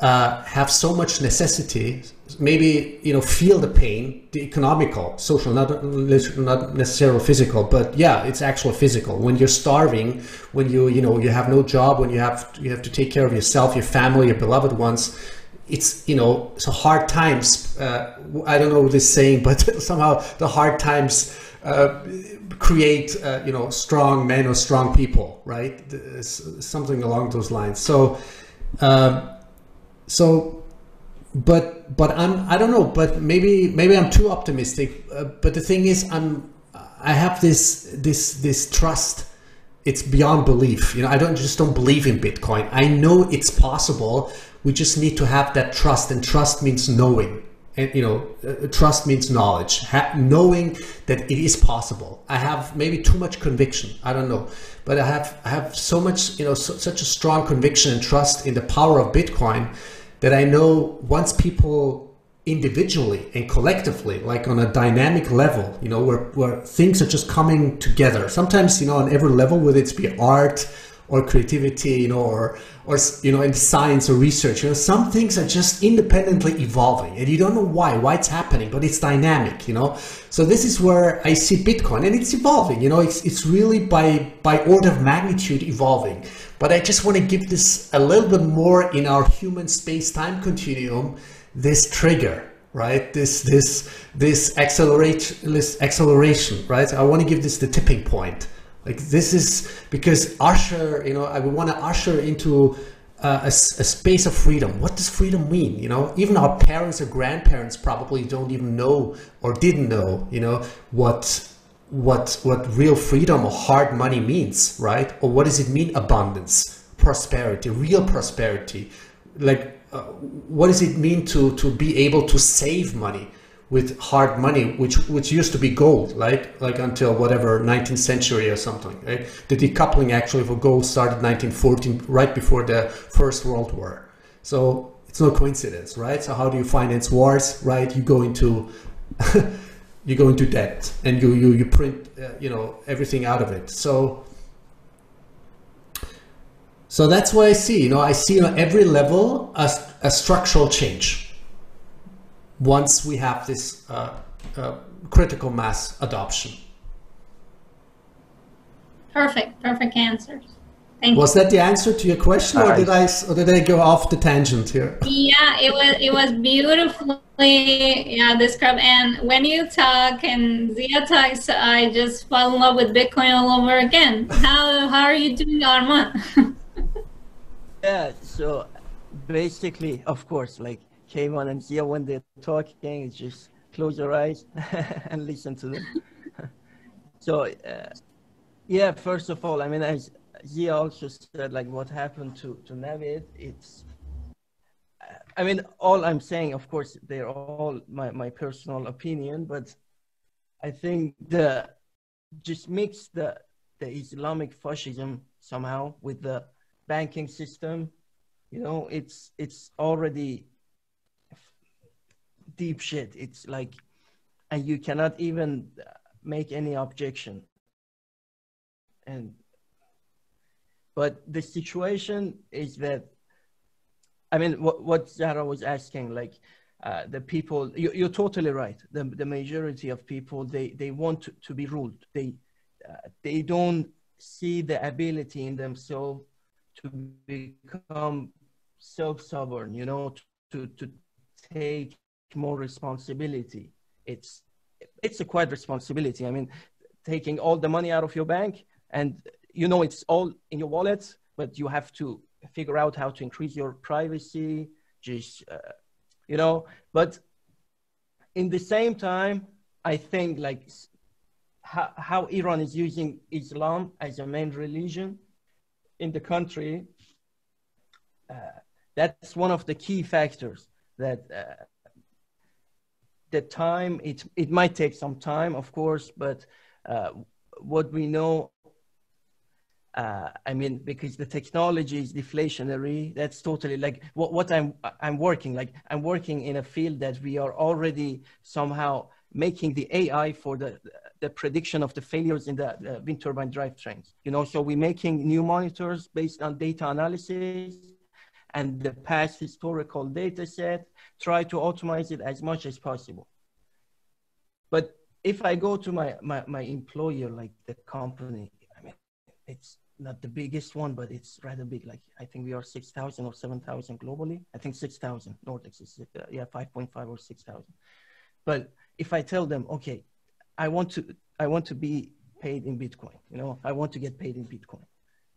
have so much necessity, maybe, you know, feel the pain, the economical, social, not necessarily physical, but yeah, it's actual physical. When you're starving, when you know, you have no job, when you have to take care of yourself, your family, your beloved ones, it's, you know, so hard times, I don't know this saying, but somehow the hard times create, you know, strong men or strong people, right? Something along those lines. So, but I don't know, but maybe I'm too optimistic, but the thing is, I have this trust. It's beyond belief. You know, I just don't believe in Bitcoin. I know it's possible. We just need to have that trust, and trust means knowing, and, you know, trust means knowledge, knowing that it is possible. I have maybe too much conviction. I don't know, but I have so much, you know, such a strong conviction and trust in the power of Bitcoin, that I know once people individually and collectively, like on a dynamic level, you know, where things are just coming together. Sometimes, you know, on every level, whether it's be art or creativity, you know, or you know, in science or research, you know, some things are just independently evolving, and you don't know why it's happening, but it's dynamic, you know. So this is where I see Bitcoin, and it's evolving, you know, it's really by order of magnitude evolving. But I just want to give this a little bit more in our human space-time continuum, this trigger, right? This acceleration, right? So I want to give this the tipping point. Like, this is because you know, I want to usher into a space of freedom. What does freedom mean? You know, even our parents or grandparents probably don't even know or didn't know, you know, what real freedom or hard money means, right? Or what does it mean, abundance, prosperity, real prosperity? Like, what does it mean to be able to save money with hard money, which used to be gold, like until whatever 19th century or something, right? The decoupling actually for gold started 1914, right before the First World War. So it's no coincidence, right? So how do you finance wars, right? You go into you go into debt, and you print, you know, everything out of it. So that's what I see. You know, I see on every level a structural change once we have this critical mass adoption. Perfect answers. Thank you. Was that the answer to your question, or did I go off the tangent here? Yeah, it was beautifully described. And when you talk and Ziya talks, I just fell in love with Bitcoin all over again. How are you doing, Arman? Yeah, so basically, of course, like Keyvan and Ziya, when they're talking, just close your eyes and listen to them. So yeah, first of all, I mean, as Ziya also said, like, what happened to Navid, it's, I mean, all I'm saying, of course, they're all my personal opinion, but I think the just mix the Islamic fascism somehow with the banking system. You know, it's already deep shit. It's like, and you cannot even make any objection. And, but the situation is that, I mean, what Zahra was asking, like, the people, you're totally right. The majority of people, they want to be ruled. They don't see the ability in themselves to become self-sovereign, you know, to take more responsibility. It's a quite responsibility. I mean, taking all the money out of your bank and, you know, it's all in your wallet, but you have to figure out how to increase your privacy, just, you know, but in the same time, I think like how Iran is using Islam as a main religion in the country, that's one of the key factors that the time, it might take some time, of course, but what we know, I mean, because the technology is deflationary, that's totally like what I'm working, like I'm working in a field that we are already somehow making the AI for the prediction of the failures in the wind turbine drivetrains, you know, so we're making new monitors based on data analysis and the past historical data set, try to automate it as much as possible. But if I go to my employer, like the company, I mean, it's not the biggest one, but it's rather big. Like, I think we are 6,000 or 7,000 globally. I think 6,000, Nordex is, yeah, 5.5 or 6,000. But if I tell them, okay, I want to be paid in Bitcoin, you know, I want to get paid in Bitcoin.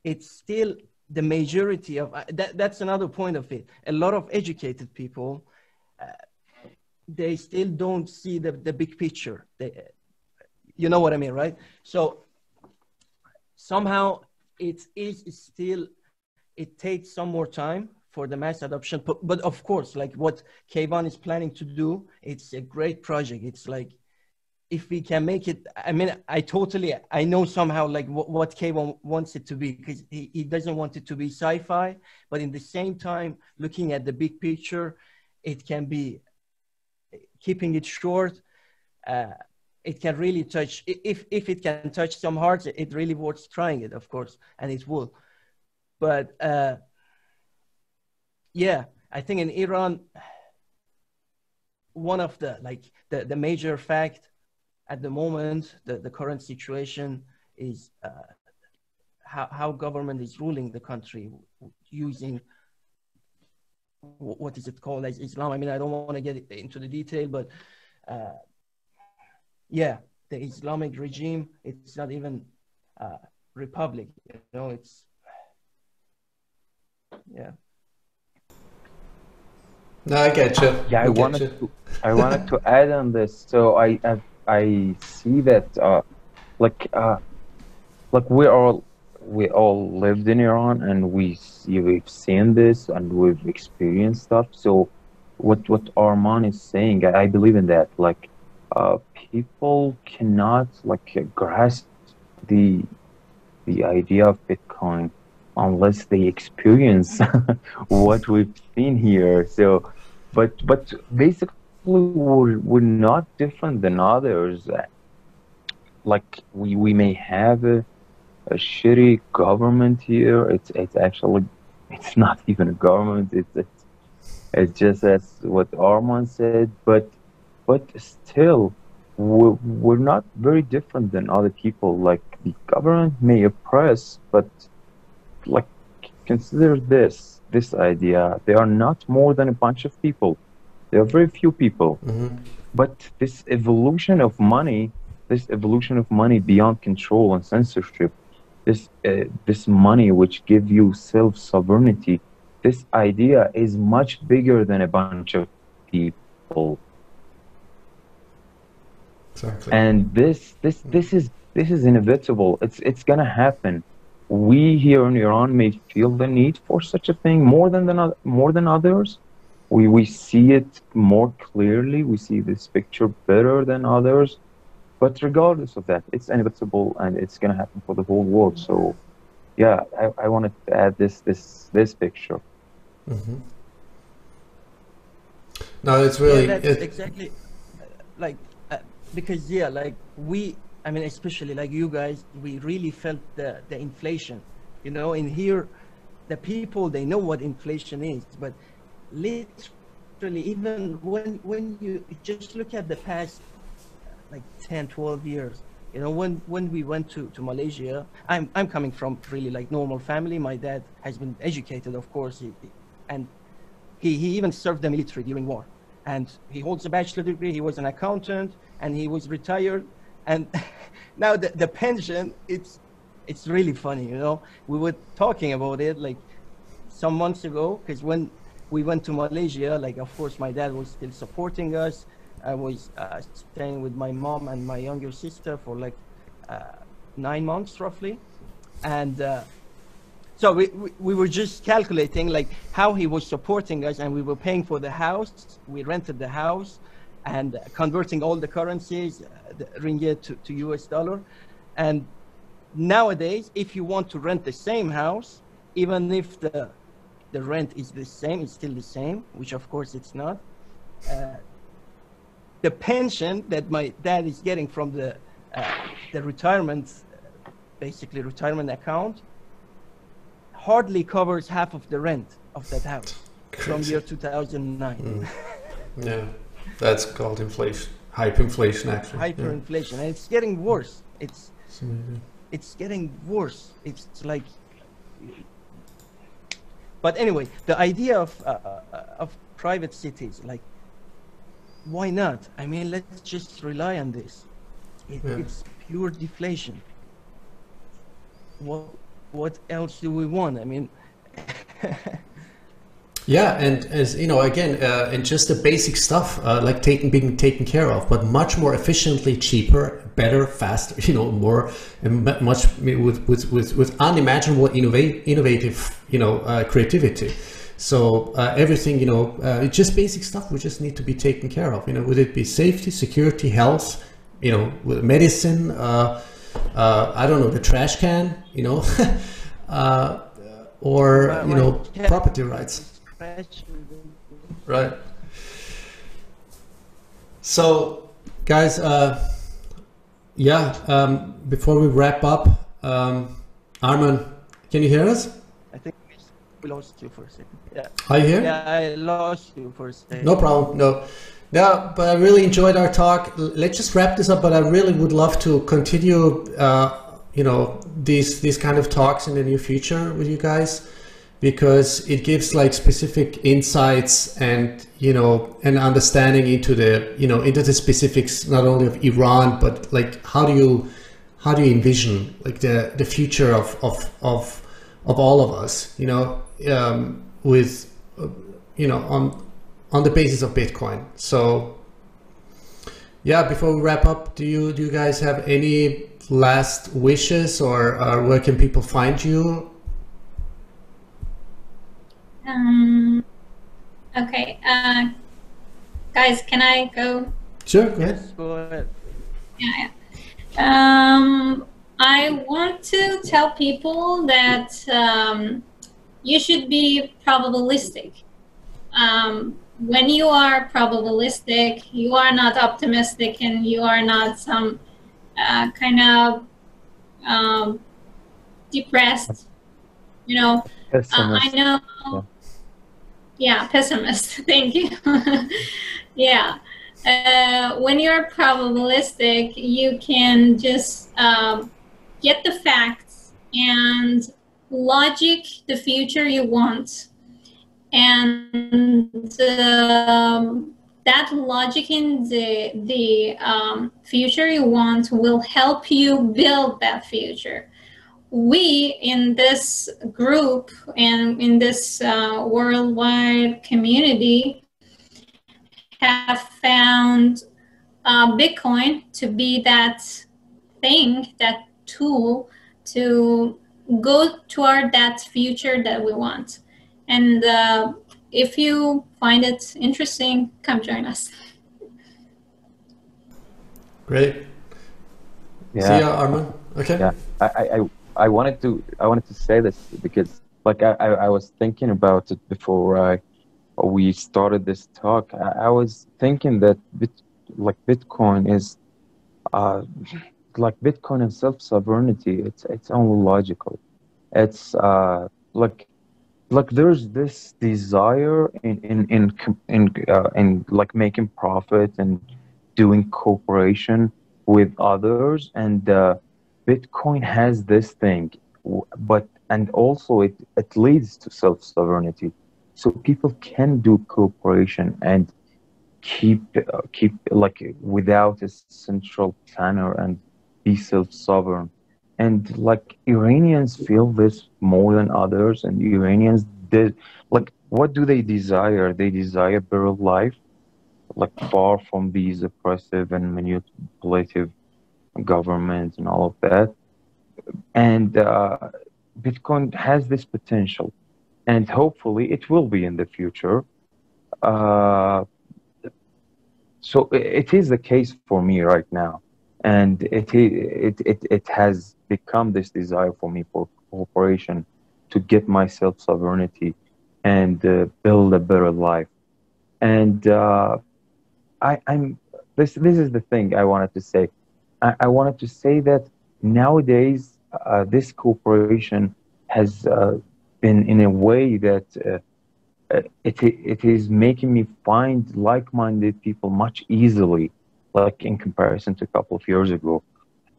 It's still the majority of, that's another point of it. A lot of educated people, they still don't see the big picture. You know what I mean, right? So somehow it is still, it takes some more time for the mass adoption. But of course, like what Keyvan is planning to do, it's a great project. It's like, if we can make it, I mean, I know somehow like what Keyvan wants it to be, because he doesn't want it to be sci-fi, but in the same time, looking at the big picture, it can be, keeping it short, it can really touch, if it can touch some hearts, it really worth trying it, of course, and it will. But yeah, I think in Iran, one of the, like the major fact, at the moment, the current situation is how government is ruling the country using what is it called as Islam. I mean, I don't want to get into the detail, but yeah, the Islamic regime, it's not even republic, you know, it's, yeah. No, I get you. Yeah, I wanted to add on this. So I see that like we all lived in Iran, and we've seen this and we've experienced stuff. So what Arman is saying, I believe in that. Like people cannot like grasp the idea of Bitcoin unless they experience what we've seen here. So, but basically, we're not different than others. Like we may have a shitty government here. It's actually, it's not even a government. It's just as what Arman said. But still, we're not very different than other people. Like the government may oppress, but like consider this idea: they are not more than a bunch of people. There are very few people, mm-hmm. But this evolution of money beyond control and censorship, this money which gives you self-sovereignty, this idea is much bigger than a bunch of people. Exactly. And this is inevitable. It's gonna happen. We here in Iran may feel the need for such a thing more than others. We see it more clearly. We see this picture better than others. But regardless of that, it's inevitable and it's going to happen for the whole world. So, yeah, I wanted to add this picture. Mm-hmm. No, it's really exactly like because yeah, like we, I mean, especially like you guys, we really felt the inflation, you know. In here, the people, they know what inflation is, but literally, even when you just look at the past, like 10, 12 years, you know, when we went to Malaysia, I'm coming from really like normal family. My dad has been educated, of course, and he even served the military during war, and he holds a bachelor degree. He was an accountant, and he was retired. And now the pension, it's really funny, you know. We were talking about it like some months ago, because when we went to Malaysia, like of course my dad was still supporting us. I was staying with my mom and my younger sister for like 9 months roughly, and so we were just calculating like how he was supporting us, and we were paying for the house. We rented the house and converting all the currencies, the ringgit to US dollar. And nowadays, if you want to rent the same house, even if the rent is the same, it's still the same, which of course it's not. The pension that my dad is getting from the retirement, basically retirement account, hardly covers half of the rent of that house from year 2009. Mm. Yeah, that's called inflation, hyperinflation actually. Hyperinflation, yeah. And it's getting worse. It's getting worse. It's like, but anyway, the idea of private cities, like, why not? I mean, let's just rely on this. It's pure deflation. What else do we want? I mean, yeah, and as you know, again, and just the basic stuff like being taken care of, but much more efficiently, cheaper, better, faster. You know, more and much with unimaginable innovative, you know, creativity. So everything, you know, it's just basic stuff we just need to be taken care of, you know, would it be safety, security, health, you know, with medicine, I don't know, the trash can, you know, or, you know, property rights. Right. So guys, yeah, before we wrap up, Arman, can you hear us? We lost you for a second. Yeah. Are you here? Yeah, I lost you for a second. No problem. No. Yeah, but I really enjoyed our talk. Let's just wrap this up. But I really would love to continue, you know, these kind of talks in the near future with you guys, because it gives like specific insights and, you know, an understanding into the, you know, into the specifics not only of Iran, but like how do you envision like the future of all of us, you know, with, you know, on the basis of Bitcoin. So yeah, before we wrap up, do you guys have any last wishes, or where can people find you? Okay, guys, can I go? Sure, go ahead. Go ahead. Yeah, yeah. I want to tell people that you should be probabilistic. When you are probabilistic, you are not optimistic, and you are not some kind of depressed, you know. I know. Yeah, pessimist. Thank you. Yeah. When you're probabilistic, you can just get the facts and logic the future you want, and that logic in the future you want will help you build that future. We in this group and in this worldwide community have found Bitcoin to be that thing, that tool to go toward that future that we want. And if you find it interesting, come join us. Great. Yeah. So yeah, Arman. Okay. Yeah. I wanted to say this because, like, I was thinking about it before we started this talk. I was thinking that Bitcoin is like Bitcoin and self-sovereignty. It's only logical. It's like there's this desire in like making profit and doing cooperation with others, and Bitcoin has this thing, but and also it leads to self-sovereignty. So people can do cooperation and keep like without a central planner and be self-sovereign. And like Iranians feel this more than others, and Iranians did like, what do they desire? They desire better life, like far from these oppressive and manipulative governments and all of that. And Bitcoin has this potential, and hopefully it will be in the future. So it is the case for me right now. And it has become this desire for me for cooperation, to get my self-sovereignty and build a better life. And this is the thing I wanted to say. I wanted to say that nowadays this cooperation has been in a way that it is making me find like-minded people much easily, like in comparison to a couple of years ago.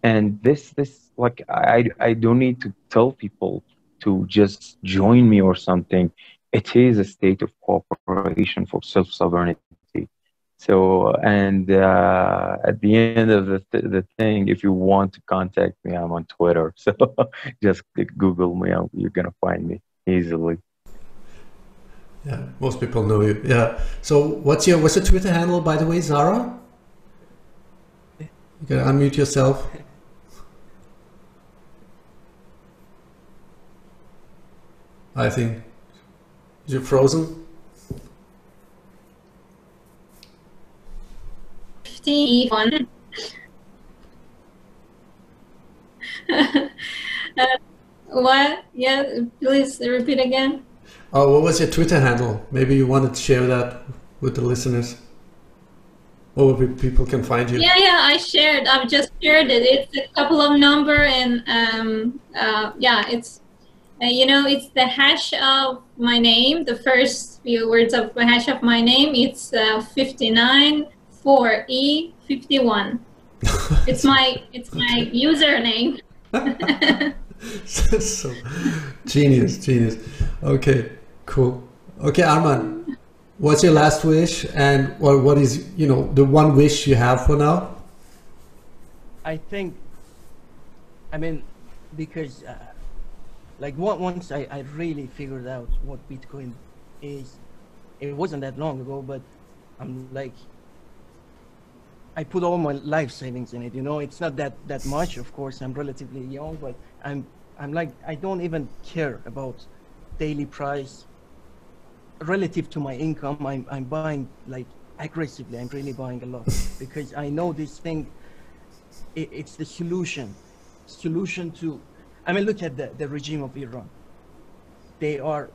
And this like, I don't need to tell people to just join me or something. It is a state of cooperation for self-sovereignty. So, and at the end of the thing, if you want to contact me, I'm on Twitter. So just Google me, you're going to find me easily. Yeah, most people know you. Yeah. So what's your Twitter handle, by the way, Zahra? You gotta unmute yourself. I think you're frozen. 51. What? Yeah, please repeat again. Oh, what was your Twitter handle? Maybe you wanted to share that with the listeners. Or people can find you. Yeah, I shared. I've just shared it. It's a couple of number, and it's it's the hash of my name. The first few words of the hash of my name. It's 59 4E 51. It's my username. So, genius. Okay, cool. Okay, Arman. What's your last wish, and or what is, the one wish you have for now? I think, because like once I really figured out what Bitcoin is, it wasn't that long ago, but I'm like, I put all my life savings in it. It's not that much, of course. I'm relatively young, but I'm like, I don't even care about daily price. Relative to my income, I'm buying like aggressively. I'm really buying a lot because I know this thing. It's the solution to. Look at the regime of Iran. They are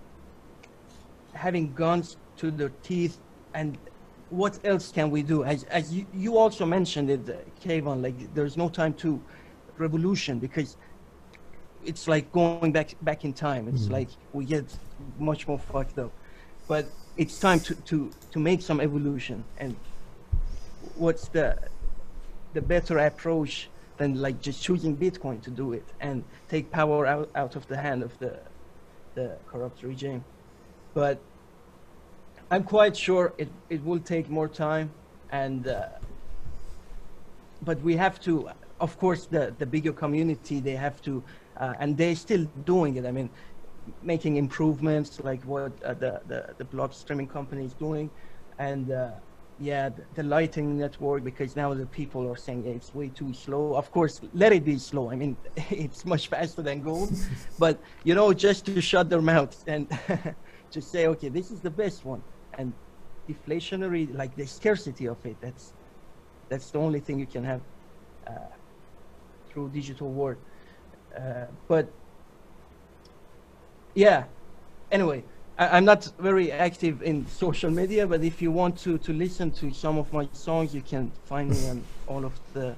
having guns to their teeth, and what else can we do? As you also mentioned it, Keyvan, like there's no time to revolution because it's like going back in time. It's like we get much more fucked up. But it's time to make some evolution, and what's the better approach than like just choosing Bitcoin to do it and take power out of the hand of the corrupt regime. But I'm quite sure it will take more time, and but we have to, of course, the bigger community, they have to and they're still doing it. Making improvements like what the block streaming company is doing, and the Lightning network, because now the people are saying it's way too slow. Of course, let it be slow. It's much faster than gold, but just to shut their mouths and just say, okay, this is the best one. And deflationary, like the scarcity of it, that's the only thing you can have through digital world. But yeah, anyway, I'm not very active in social media, but if you want to listen to some of my songs, you can find me on all of the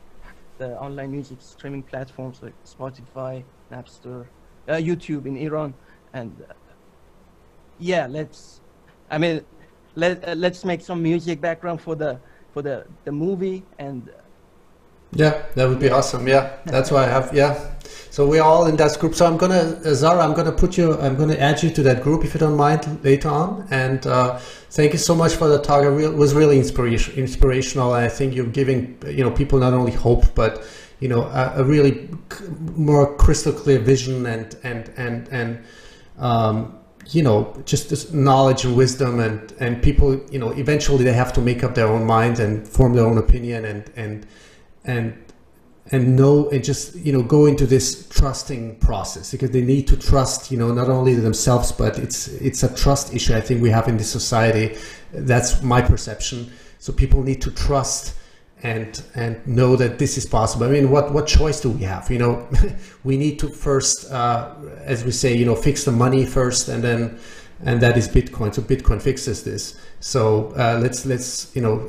online music streaming platforms like Spotify, Napster, YouTube in Iran, and yeah, let's make some music background for the movie, and yeah, that would be awesome. Yeah, that's why I have, yeah. So we're all in that group. So I'm going to, Zahra, I'm going to add you to that group if you don't mind later on. And thank you so much for the talk. It was really inspirational. I think you're giving, you know, people not only hope, but, you know, a really more crystal clear vision and you know, just this knowledge and wisdom, and people, you know, eventually they have to make up their own minds and form their own opinion and know, and just, you know, go into this trusting process, because they need to trust, you know, not only themselves, but it's a trust issue I think we have in this society. That's my perception. So people need to trust and know that this is possible. I mean, what choice do we have? You know, we need to first, as we say, you know, fix the money first, and that is Bitcoin. So Bitcoin fixes this. So let's you know,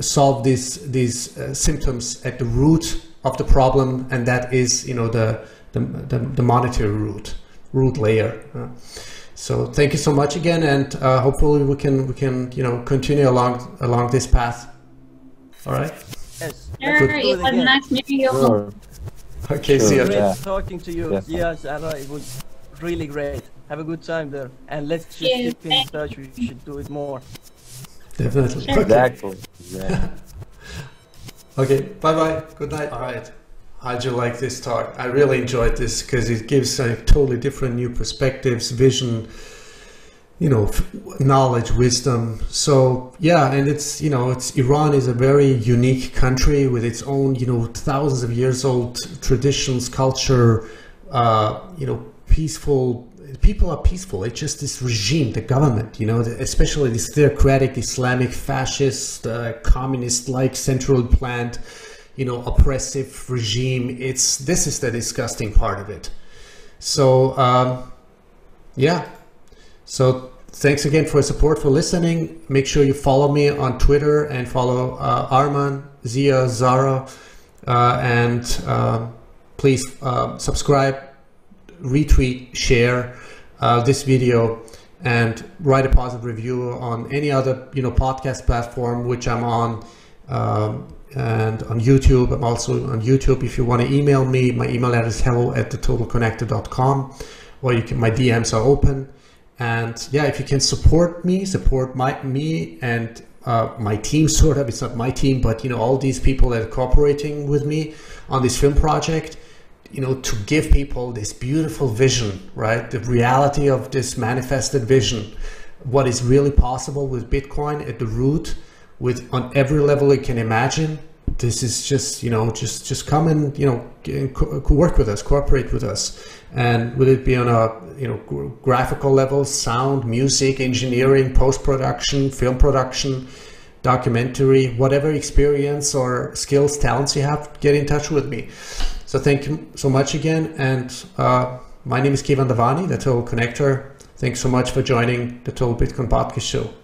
solve these symptoms at the root of the problem, and that is, you know, the monetary root layer. So thank you so much again, and hopefully we can you know, continue along this path. All right. Yes. Sure, it was nice meeting you. Sure. Okay, sure. See you. Great talking to you. Yes, Anna, it was really great. Have a good time there, and let's just keep in touch. We should do it more. Definitely. Exactly. Yeah. Okay. Bye bye. Good night. All right. How'd you like this talk? I really enjoyed this because it gives a totally different new perspectives, vision, you know, knowledge, wisdom. So yeah, and it's, you know, it's, Iran is a very unique country with its own, you know, thousands of years old traditions, culture, you know, peaceful. People are peaceful. It's just this regime, the government, you know, especially this theocratic, Islamic, fascist, communist-like central planned, you know, oppressive regime. It's, this is the disgusting part of it. So, yeah. So thanks again for your support, for listening. Make sure you follow me on Twitter and follow Arman, Ziya, Zahra, and please subscribe, retweet, share this video, and write a positive review on any other, you know, podcast platform which I'm on, and on YouTube. I'm also on YouTube. If you want to email me, my email address is hello@thetotalconnector.com, or you can, my DMs are open. And yeah, if you can support me and my team, sort of, it's not my team, but you know, all these people that are cooperating with me on this film project, you know, to give people this beautiful vision, right? The reality of this manifested vision, what is really possible with Bitcoin at the root, with on every level you can imagine. This is just, you know, just come and, you know, work with us, cooperate with us. And will it be on a, you know, graphical level, sound, music, engineering, post-production, film production, documentary, whatever experience or skills, talents you have, get in touch with me. So thank you so much again, and my name is Keyvan Davani, the Total Connector. Thanks so much for joining the Total Bitcoin Podcast Show.